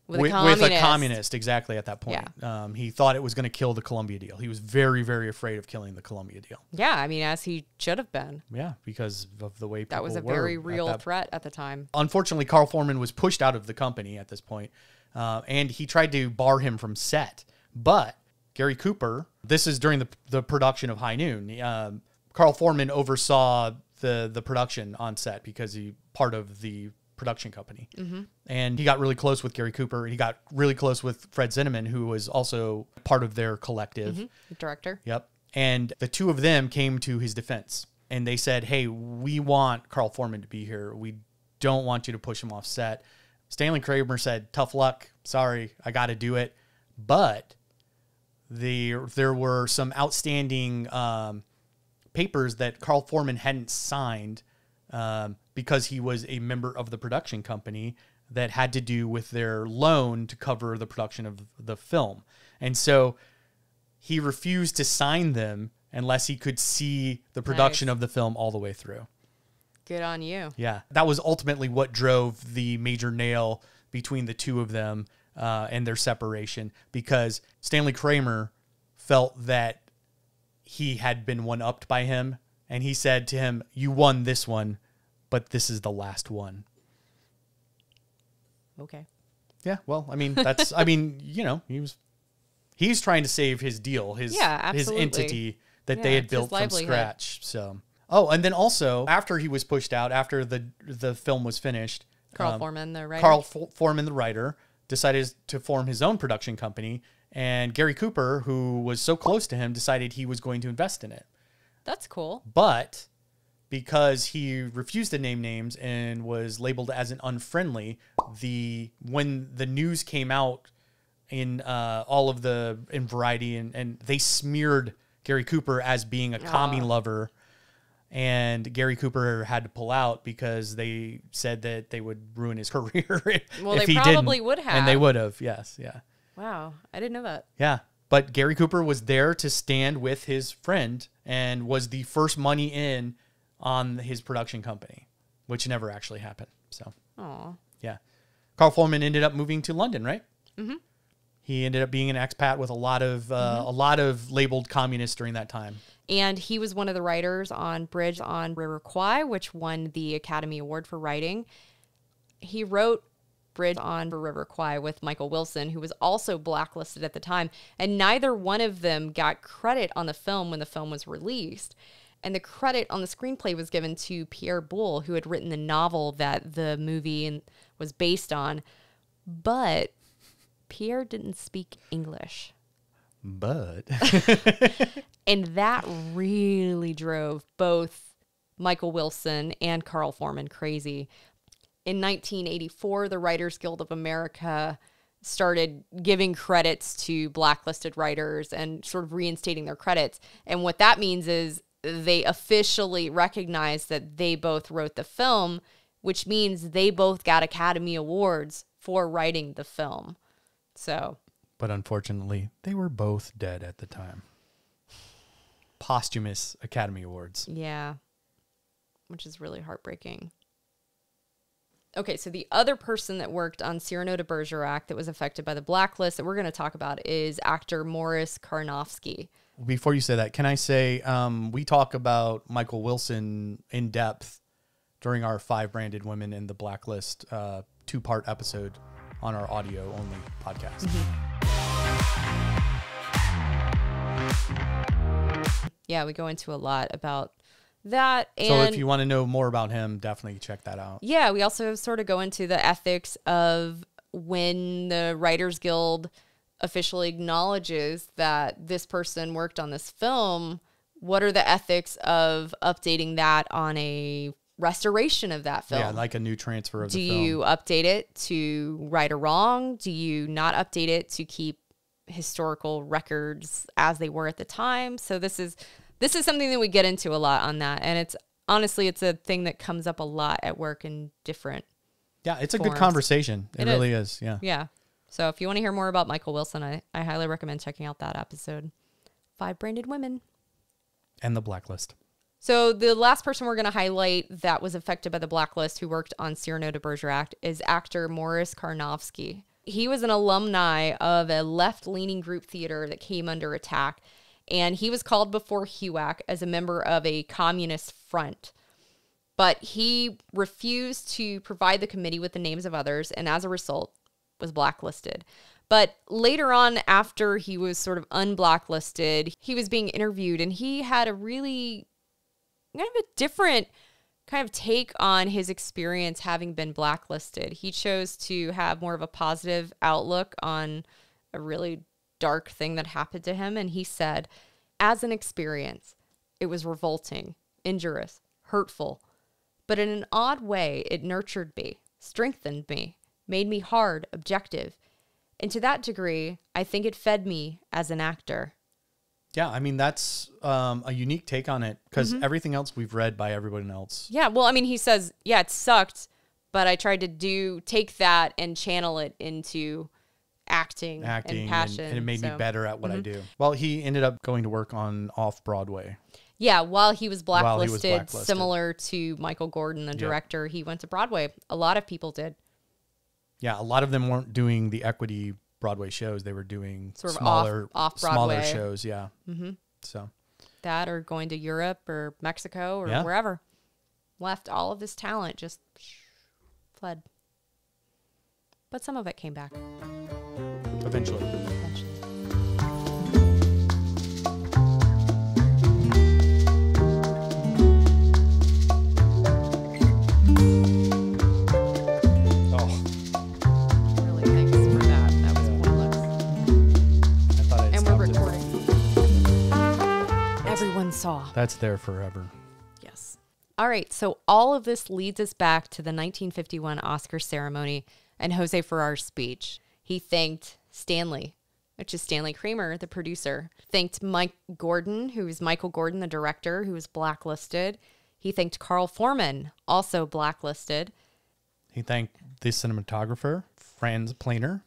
with, with a communist. With a communist, exactly. At that point, yeah. um, he thought it was going to kill the Columbia deal. He was very, very afraid of killing the Columbia deal. Yeah, I mean, as he should have been. Yeah, because of the way people that was a were very real at that, threat at the time. Unfortunately, Carl Foreman was pushed out of the company at this point, uh, and he tried to bar him from set, but. Gary Cooper, this is during the, the production of High Noon. Um, Carl Foreman oversaw the, the production on set because he part of the production company. Mm-hmm. And he got really close with Gary Cooper. He got really close with Fred Zinnemann, who was also part of their collective. Mm-hmm. Director. Yep. And the two of them came to his defense. And they said, hey, we want Carl Foreman to be here. We don't want you to push him off set. Stanley Kramer said, tough luck. Sorry, I got to do it. But... There, there were some outstanding um, papers that Carl Foreman hadn't signed um, because he was a member of the production company that had to do with their loan to cover the production of the film. And so he refused to sign them unless he could see the production nice. of the film all the way through. Good on you. Yeah. That was ultimately what drove the major nail between the two of them. Uh, and their separation, because Stanley Kramer felt that he had been one-upped by him, and he said to him, you won this one, but this is the last one. Okay. Yeah, well, I mean, that's, I mean, you know, he was, he's trying to save his deal, his, yeah, his entity that yeah, they had built from scratch. So, oh, and then also, after he was pushed out, after the, the film was finished, Carl um, Foreman, the writer. Carl F- Foreman, the writer, decided to form his own production company, and Gary Cooper, who was so close to him, decided he was going to invest in it. That's cool. But because he refused to name names and was labeled as an unfriendly, the when the news came out in uh, all of the in Variety, and, and they smeared Gary Cooper as being a commie lover, and Gary Cooper had to pull out because they said that they would ruin his career. if, well, if they he probably didn't. would have. And they would have, yes, yeah. Wow, I didn't know that. Yeah, but Gary Cooper was there to stand with his friend and was the first money in on his production company, which never actually happened. So Aw. Yeah. Carl Foreman ended up moving to London, right? Mm-hmm. He ended up being an expat with a lot of uh, mm-hmm. a lot of labeled communists during that time. And he was one of the writers on Bridge on River Kwai, which won the Academy Award for writing. He wrote Bridge on River Kwai with Michael Wilson, who was also blacklisted at the time. And neither one of them got credit on the film when the film was released. And the credit on the screenplay was given to Pierre Boulle, who had written the novel that the movie was based on. But Pierre didn't speak English. But. And that really drove both Michael Wilson and Carl Foreman crazy. In nineteen eighty-four, the Writers Guild of America started giving credits to blacklisted writers and sort of reinstating their credits. And what that means is they officially recognize that they both wrote the film, which means they both got Academy Awards for writing the film. So, but unfortunately, they were both dead at the time. Posthumous Academy Awards. Yeah, which is really heartbreaking. Okay, so the other person that worked on Cyrano de Bergerac that was affected by the blacklist that we're going to talk about is actor Morris Carnovsky. Before you say that, can I say um, we talk about Michael Wilson in depth during our Five Branded Women in the Blacklist uh, two-part episode on our audio-only podcast. Mm-hmm. Yeah, we go into a lot about that. And so if you want to know more about him, definitely check that out. Yeah, we also sort of go into the ethics of when the Writers Guild officially acknowledges that this person worked on this film. What are the ethics of updating that on a restoration of that film? Yeah, like a new transfer of the film. Do you update it to right or wrong? Do you not update it to keep historical records as they were at the time? So this is this is something that we get into a lot on that. And it's honestly, it's a thing that comes up a lot at work in different Yeah, it's forms. a good conversation. It, it really is. is. Yeah. Yeah. So if you want to hear more about Michael Wilson, I, I highly recommend checking out that episode. Five Branded Women. And the Blacklist. So the last person we're going to highlight that was affected by the blacklist who worked on Cyrano de Bergerac is actor Morris Carnovsky. He was an alumni of a left-leaning group theater that came under attack. And he was called before HUAC as a member of a communist front. But he refused to provide the committee with the names of others. And as a result, was blacklisted. But later on, after he was sort of unblacklisted, he was being interviewed and he had a really kind of a different kind of take on his experience having been blacklisted. He chose to have more of a positive outlook on a really dark thing that happened to him. And he said, as an experience, it was revolting, injurious, hurtful, but in an odd way, it nurtured me, strengthened me, made me hard, objective. And to that degree, I think it fed me as an actor. Yeah, I mean, that's um, a unique take on it because mm-hmm. everything else we've read by everyone else. Yeah, well, I mean, he says, yeah, it sucked, but I tried to do take that and channel it into acting, acting and passion. And, and it made so. me better at what mm-hmm. I do. Well, he ended up going to work on Off-Broadway. Yeah, while he was blacklisted, while he was blacklisted. similar to Michael Gordon, the director, yeah. he went to Broadway. A lot of people did. Yeah, a lot of them weren't doing the equity Broadway shows. They were doing sort of smaller, off, off Broadway. smaller shows. Yeah. Mm-hmm. So that or going to Europe or Mexico or yeah. wherever. Left all of this talent just fled. But some of it came back. Eventually. Eventually. Saw. That's there forever. Yes. All right. So all of this leads us back to the nineteen fifty-one Oscar ceremony and Jose Ferrer's speech. He thanked Stanley, which is Stanley Kramer, the producer. Thanked Mike Gordon, who is Michael Gordon, the director, who was blacklisted. He thanked Carl Foreman, also blacklisted. He thanked the cinematographer, Franz Planer.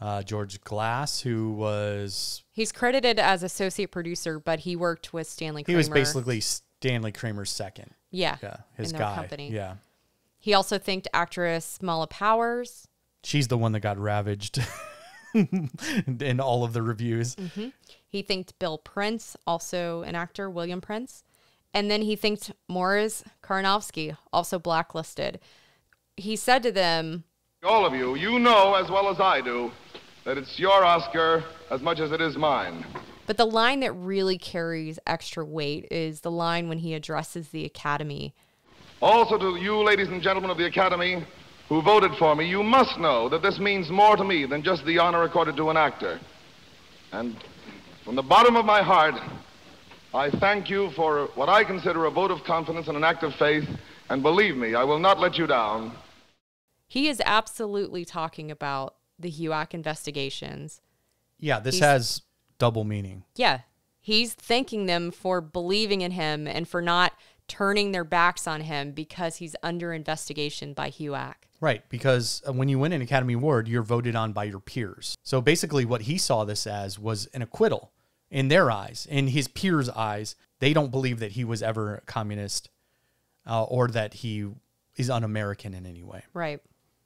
Uh, George Glass, who was... He's credited as associate producer, but he worked with Stanley Kramer. He was basically Stanley Kramer's second. Yeah. Yeah. His guy. Company. Yeah. He also thanked actress Mala Powers. She's the one that got ravaged in all of the reviews. Mm-hmm. He thanked Bill Prince, also an actor, William Prince. And then he thanked Morris Carnovsky, also blacklisted. He said to them, "All of you, you know as well as I do that it's your Oscar as much as it is mine." But the line that really carries extra weight is the line when he addresses the Academy. "Also to you, ladies and gentlemen of the Academy, who voted for me, you must know that this means more to me than just the honor accorded to an actor. And from the bottom of my heart, I thank you for what I consider a vote of confidence and an act of faith, and believe me, I will not let you down." He is absolutely talking about the HUAC investigations. Yeah, this He's, has double meaning. Yeah. He's thanking them for believing in him and for not turning their backs on him because he's under investigation by HUAC. Right, because when you win an Academy Award, you're voted on by your peers. So basically what he saw this as was an acquittal in their eyes, in his peers' eyes. They don't believe that he was ever a communist uh, or that he is un-American in any way. Right.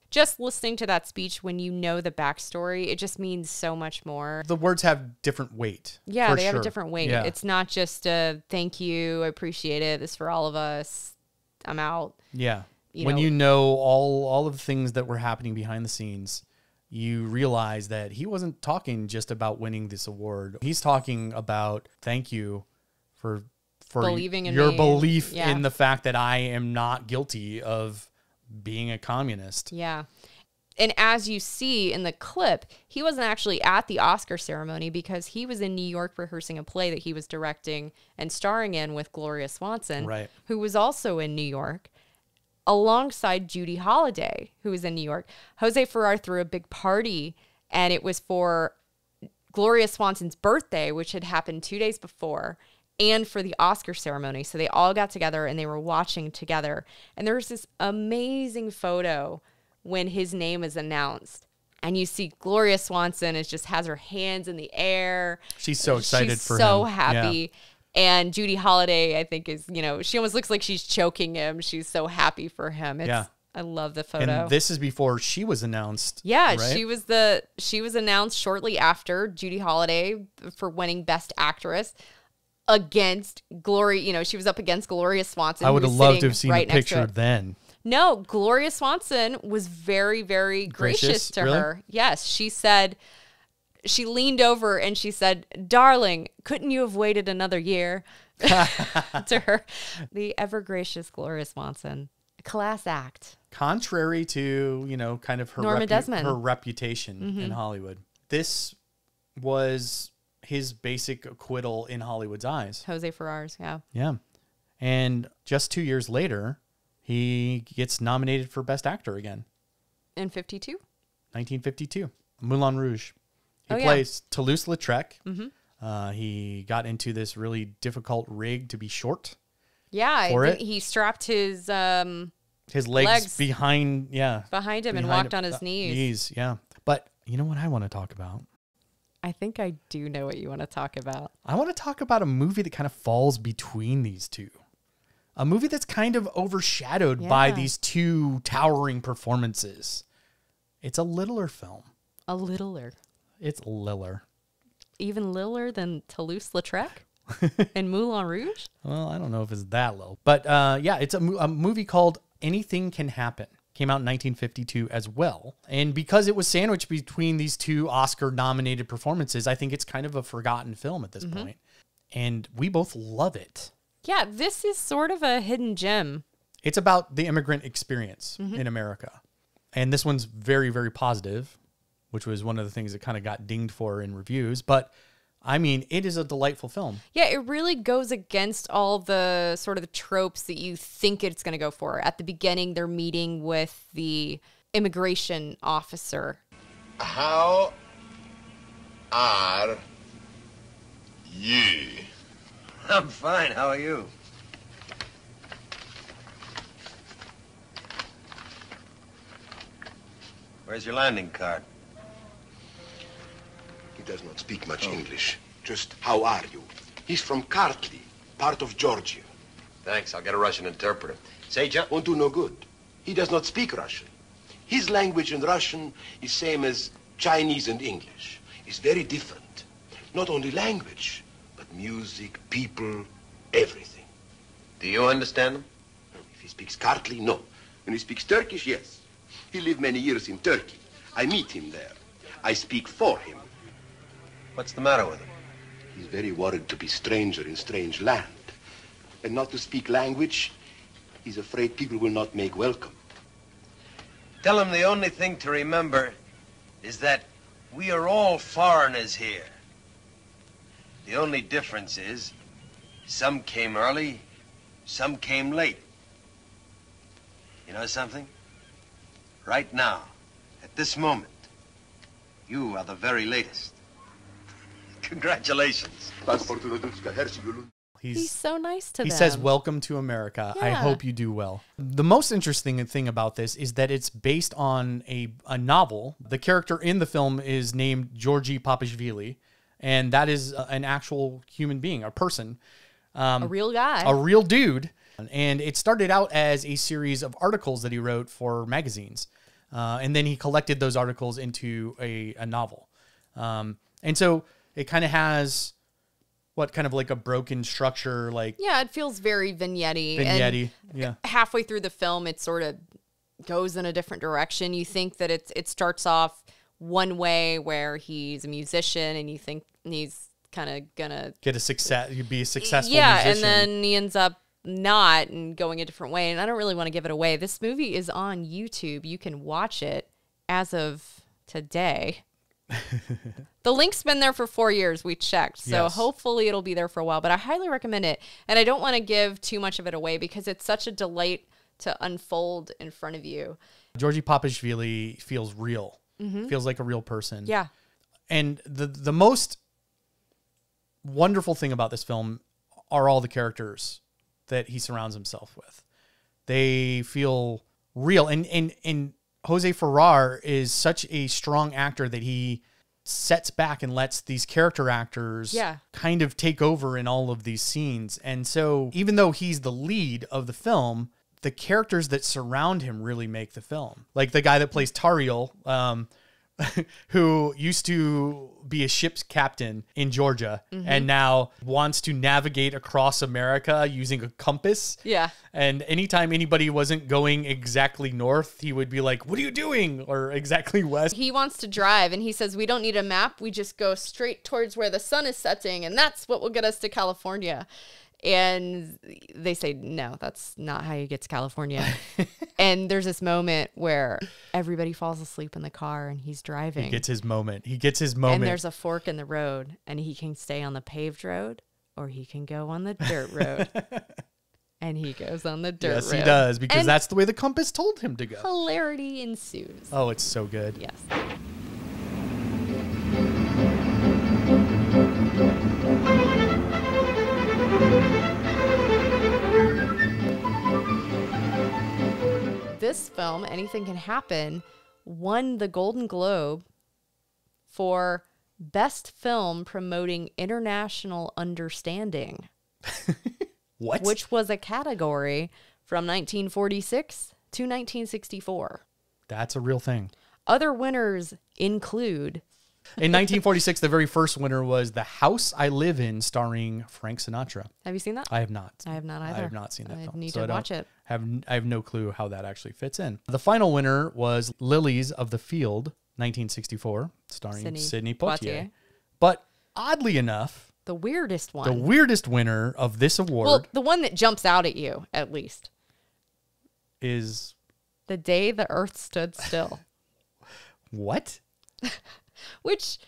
Just listening to that speech, when you know the backstory, it just means so much more. The words have different weight. Yeah, they sure. have a different weight. Yeah. It's not just a thank you, I appreciate it, this is for all of us, I'm out. Yeah. You when know. you know all, all of the things that were happening behind the scenes, you realize that he wasn't talking just about winning this award. He's talking about thank you for, for Believing in your me. belief yeah. in the fact that I am not guilty of being a communist. Yeah. And as you see in the clip, he wasn't actually at the Oscar ceremony because he was in New York rehearsing a play that he was directing and starring in with Gloria Swanson, right, who was also in New York, alongside Judy Holliday, who was in New York. Jose Ferrer threw a big party, and it was for Gloria Swanson's birthday, which had happened two days before, and for the Oscar ceremony. So they all got together and they were watching together. And there's this amazing photo when his name is announced. And you see Gloria Swanson is just has her hands in the air. She's so excited she's for him. She's so happy. Yeah. And Judy Holliday, I think, is, you know, she almost looks like she's choking him. She's so happy for him. It's, yeah. I love the photo. And this is before she was announced. Yeah, right? she was the she was announced shortly after Judy Holliday for winning Best Actress. Against Gloria, you know, she was up against Gloria Swanson. I would have loved to have seen right the picture then. No, Gloria Swanson was very, very gracious, gracious to really? her. Yes, she said, she leaned over and she said, "Darling, couldn't you have waited another year?" To her, the ever gracious Gloria Swanson, class act. Contrary to, you know, kind of her Norma repu her reputation mm-hmm. in Hollywood, this was his basic acquittal in Hollywood's eyes. Jose Ferrer's, yeah. Yeah. And just two years later, he gets nominated for Best Actor again. In fifty-two? nineteen fifty-two. Moulin Rouge. He oh, plays yeah. Toulouse-Lautrec. Mm-hmm. uh, he got into this really difficult rig to be short. Yeah. For it. He strapped his... Um, his legs, legs behind, yeah. Behind him behind and walked him, on his knees. Knees, yeah. But you know what I want to talk about? I think I do know what you want to talk about. I want to talk about a movie that kind of falls between these two. A movie that's kind of overshadowed yeah. by these two towering performances. It's a littler film. A littler. It's littler. Even littler than Toulouse-Lautrec and Moulin Rouge? Well, I don't know if it's that low. But uh, yeah, it's a, mo a movie called Anything Can Happen. Came out in nineteen fifty-two as well. And because it was sandwiched between these two Oscar-nominated performances, I think it's kind of a forgotten film at this mm-hmm. point. And we both love it. Yeah, this is sort of a hidden gem. It's about the immigrant experience mm-hmm. in America. And this one's very, very positive, which was one of the things that kind of got dinged for in reviews. But, I mean, it is a delightful film. Yeah, it really goes against all the sort of the tropes that you think it's going to go for. At the beginning, they're meeting with the immigration officer. How are you? I'm fine. How are you? Where's your landing card? He does not speak much oh. English. Just how are you? He's from Kartli, part of Georgia. Thanks. I'll get a Russian interpreter. Seja won't do no good. He does not speak Russian. His language in Russian is same as Chinese and English. It's very different. Not only language, but music, people, everything. Do you understand him? If he speaks Kartli, no. When he speaks Turkish, yes. He lived many years in Turkey. I meet him there. I speak for him. What's the matter with him? He's very worried to be stranger in strange land. And not to speak language, he's afraid people will not make welcome. Tell him the only thing to remember is that we are all foreigners here. The only difference is some came early, some came late. You know something? Right now, at this moment, you are the very latest. Congratulations. He's, He's so nice to them. He says, welcome to America. Yeah. I hope you do well. The most interesting thing about this is that it's based on a, a novel. The character in the film is named Georgi Papashvili, and that is an actual human being, a person. Um, a real guy. A real dude. And it started out as a series of articles that he wrote for magazines. Uh, and then he collected those articles into a, a novel. Um, and so it kind of has... What kind of like a broken structure, like... Yeah, it feels very vignette-y. Vignette-y, yeah. Halfway through the film, it sort of goes in a different direction. You think that it's, it starts off one way where he's a musician and you think he's kind of going to... Get a success... You'd be a successful yeah, musician. Yeah, and then he ends up not and going a different way. And I don't really want to give it away. This movie is on YouTube. You can watch it as of today. The link's been there for four years. We checked. So yes. Hopefully it'll be there for a while, but I highly recommend it. And I don't want to give too much of it away because it's such a delight to unfold in front of you. Georgi Papashvili feels real, mm-hmm. feels like a real person. Yeah. And the, the most wonderful thing about this film are all the characters that he surrounds himself with. They feel real. And, and, and, Jose Ferrer is such a strong actor that he sets back and lets these character actors yeah. kind of take over in all of these scenes. And so even though he's the lead of the film, the characters that surround him really make the film. Like the guy that plays Tariel, um, who used to be a ship's captain in Georgia mm-hmm. and now wants to navigate across America using a compass. Yeah. And anytime anybody wasn't going exactly north, he would be like, what are you doing? Or exactly west. He wants to drive and he says, we don't need a map. We just go straight towards where the sun is setting and that's what will get us to California. And they say, no, that's not how you get to California. And there's this moment where everybody falls asleep in the car and he's driving. He gets his moment. He gets his moment. And there's a fork in the road and he can stay on the paved road or he can go on the dirt road. And he goes on the dirt yes, road. Yes, he does, because and that's the way the compass told him to go. Hilarity ensues. Oh, it's so good. Yes. This film, Anything Can Happen, won the Golden Globe for Best Film Promoting International Understanding. What? Which was a category from nineteen forty-six to nineteen sixty-four. That's a real thing. Other winners include... In nineteen forty-six, the very first winner was The House I Live In, starring Frank Sinatra. Have you seen that? I have not. I have not either. I have not seen that I film. Need so to I watch it. Have, I have no clue how that actually fits in. The final winner was Lilies of the Field, nineteen sixty-four, starring Sidney, Sidney Poitier. Poitier. But oddly enough... The weirdest one. The weirdest winner of this award... Well, the one that jumps out at you, at least. Is... The Day the Earth Stood Still. What? Which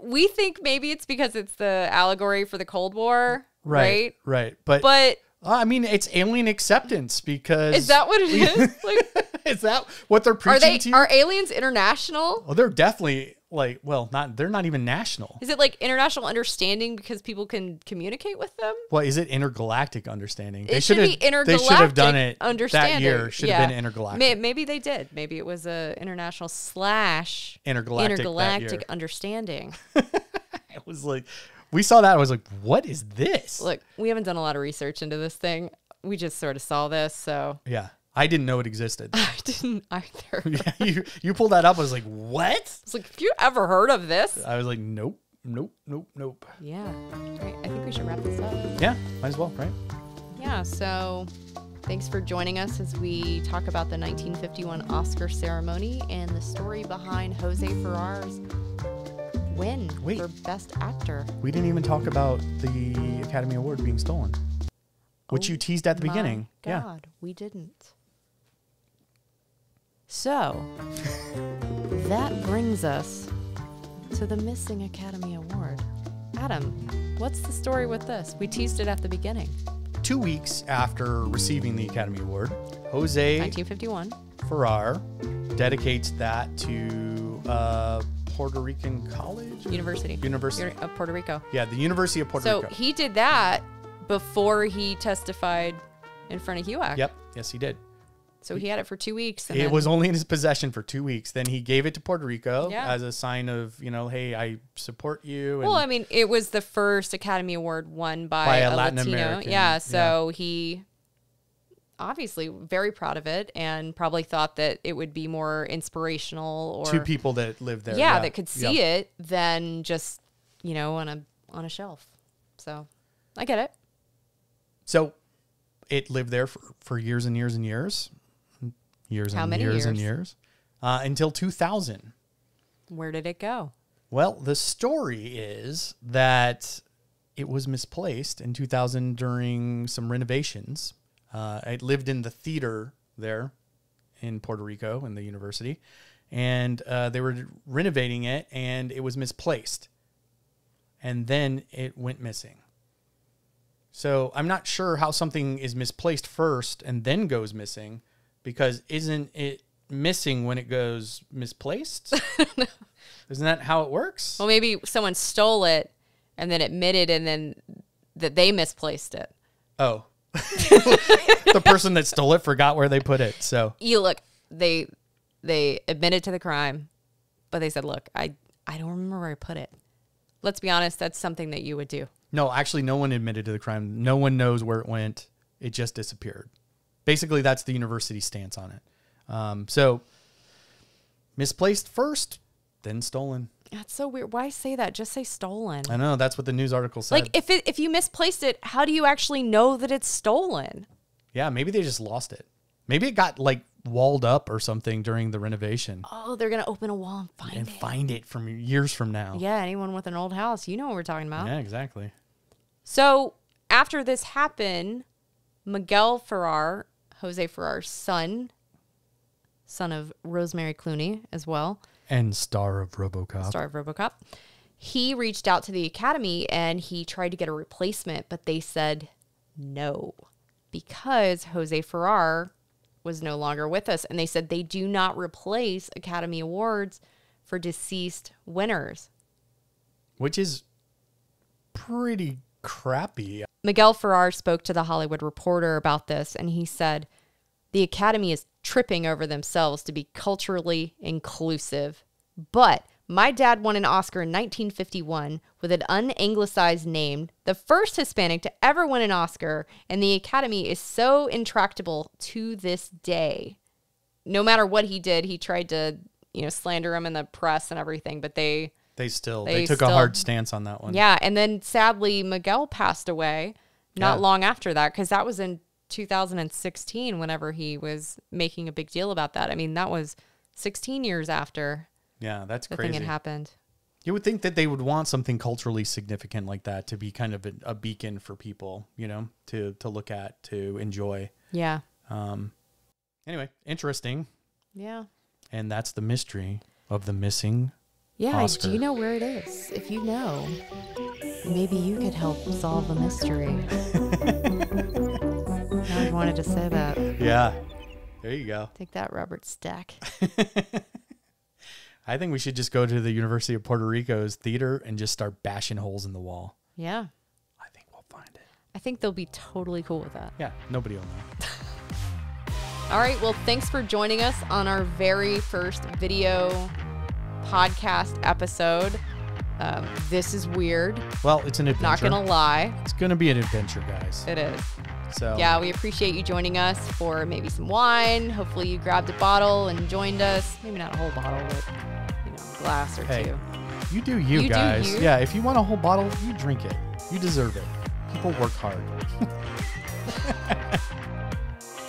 we think maybe it's because it's the allegory for the Cold War, right? Right, right. But, but I mean, it's alien acceptance because... Is that what it is? Like, is that what they're preaching are they, to you? Are aliens international? Oh, they're definitely like, well, not they're not even national. Is it like international understanding because people can communicate with them? Well, is it intergalactic understanding? It they should be intergalactic They should have done it that year. Should yeah. have been intergalactic. Maybe they did. Maybe it was a international slash intergalactic, intergalactic understanding. It was like, we saw that. I was like, what is this? Look, we haven't done a lot of research into this thing. We just sort of saw this. So yeah. I didn't know it existed. I didn't either. Yeah, you, you pulled that up. I was like, what? I was like, have you ever heard of this? I was like, nope, nope, nope, nope. Yeah. Right. I think we should wrap this up. Yeah, might as well, right? Yeah, so thanks for joining us as we talk about the nineteen fifty-one Oscar ceremony and the story behind Jose Ferrer's win Wait. for Best Actor. We didn't even talk about the Academy Award being stolen, which oh, you teased at the my beginning. God, yeah. we didn't. So, that brings us to the missing Academy Award. Adam, what's the story with this? We teased it at the beginning. Two weeks after receiving the Academy Award, Jose nineteen fifty-one Ferrer dedicates that to uh, Puerto Rican College? University. University. Uni- of Puerto Rico. Yeah, the University of Puerto so Rico. So he did that before he testified in front of HUAC. Yep. Yes, he did. So he had it for two weeks. And it then... was only in his possession for two weeks. Then he gave it to Puerto Rico yeah. as a sign of, you know, hey, I support you. And well, I mean, it was the first Academy Award won by, by a, a Latin Latino. American. Yeah. So yeah. he obviously very proud of it and probably thought that it would be more inspirational or to people that lived there. Yeah, yeah. that could see yep. it than just, you know, on a on a shelf. So I get it. So it lived there for, for years and years and years. Years How and many years, years and years uh, until two thousand. Where did it go? Well, the story is that it was misplaced in two thousand during some renovations. Uh, it lived in the theater there in Puerto Rico in the university, and uh, they were renovating it, and it was misplaced. And then it went missing. So I'm not sure how something is misplaced first and then goes missing. Because isn't it missing when it goes misplaced? No. Isn't that how it works? Well, maybe someone stole it and then admitted and then that they misplaced it. Oh. The person that stole it forgot where they put it. So you look, they they admitted to the crime, but they said, look, I, I don't remember where I put it. Let's be honest, that's something that you would do. No, actually, no one admitted to the crime. No one knows where it went. It just disappeared. Basically, that's the university stance on it. Um, so, misplaced first, then stolen. That's so weird. Why say that? Just say stolen. I know. That's what the news article said. Like, if, it, if you misplaced it, how do you actually know that it's stolen? Yeah, maybe they just lost it. Maybe it got, like, walled up or something during the renovation. Oh, they're going to open a wall and find and it. And find it from years from now. Yeah, anyone with an old house, you know what we're talking about. Yeah, exactly. So, after this happened, Miguel Ferrer... Jose Ferrer's son, son of Rosemary Clooney as well. And star of RoboCop. Star of RoboCop. He reached out to the Academy and he tried to get a replacement, but they said no because Jose Ferrer was no longer with us. And they said they do not replace Academy Awards for deceased winners. Which is pretty crappy. Miguel Ferrer spoke to The Hollywood Reporter about this, and he said, the Academy is tripping over themselves to be culturally inclusive. But my dad won an Oscar in nineteen fifty-one with an un-Anglicized name, the first Hispanic to ever win an Oscar, and the Academy is so intractable to this day. No matter what he did, he tried to, you know, slander him in the press and everything, but they... They still, they, they took still, a hard stance on that one. Yeah, and then sadly, Miguel passed away not yeah. long after that, because that was in two thousand sixteen whenever he was making a big deal about that. I mean, that was sixteen years after Yeah, that's the crazy. thing had happened. You would think that they would want something culturally significant like that to be kind of a, a beacon for people, you know, to, to look at, to enjoy. Yeah. Um. Anyway, interesting. Yeah. And that's the mystery of the missing Yeah, Oscar. Do you know where it is? If you know, maybe you could help solve the mystery. I wanted to say that. Yeah, there you go. Take that, Robert Stack. I think we should just go to the University of Puerto Rico's theater and just start bashing holes in the wall. Yeah. I think we'll find it. I think they'll be totally cool with that. Yeah, nobody will know. All right, well, thanks for joining us on our very first video podcast episode. Um, this is weird. Well, it's an adventure. Not gonna lie. It's gonna be an adventure, guys. It is. So yeah, we appreciate you joining us for maybe some wine. Hopefully you grabbed a bottle and joined us. Maybe not a whole bottle, but you know, a glass or hey, two. You do you, you guys. Do you. Yeah, if you want a whole bottle, you drink it. You deserve it. People work hard.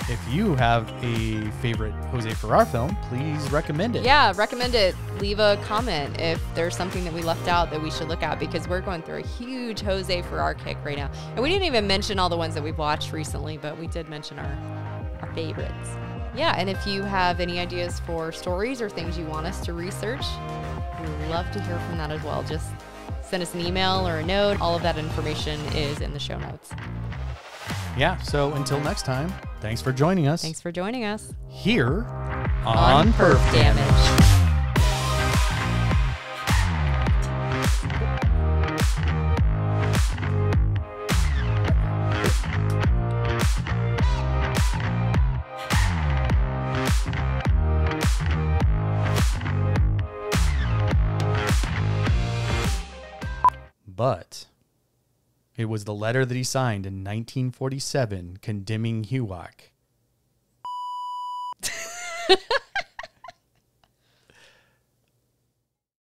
If you have a favorite Jose Ferrer film, please recommend it. Yeah, recommend it. Leave a comment if there's something that we left out that we should look at, because we're going through a huge Jose Ferrer kick right now. And we didn't even mention all the ones that we've watched recently, but we did mention our, our favorites. Yeah, and if you have any ideas for stories or things you want us to research, we'd love to hear from that as well. Just send us an email or a note. All of that information is in the show notes. Yeah, so until next time, thanks for joining us. Thanks for joining us. Here on, on Perf Damage. Damage. But it was the letter that he signed in nineteen forty-seven condemning Huwak.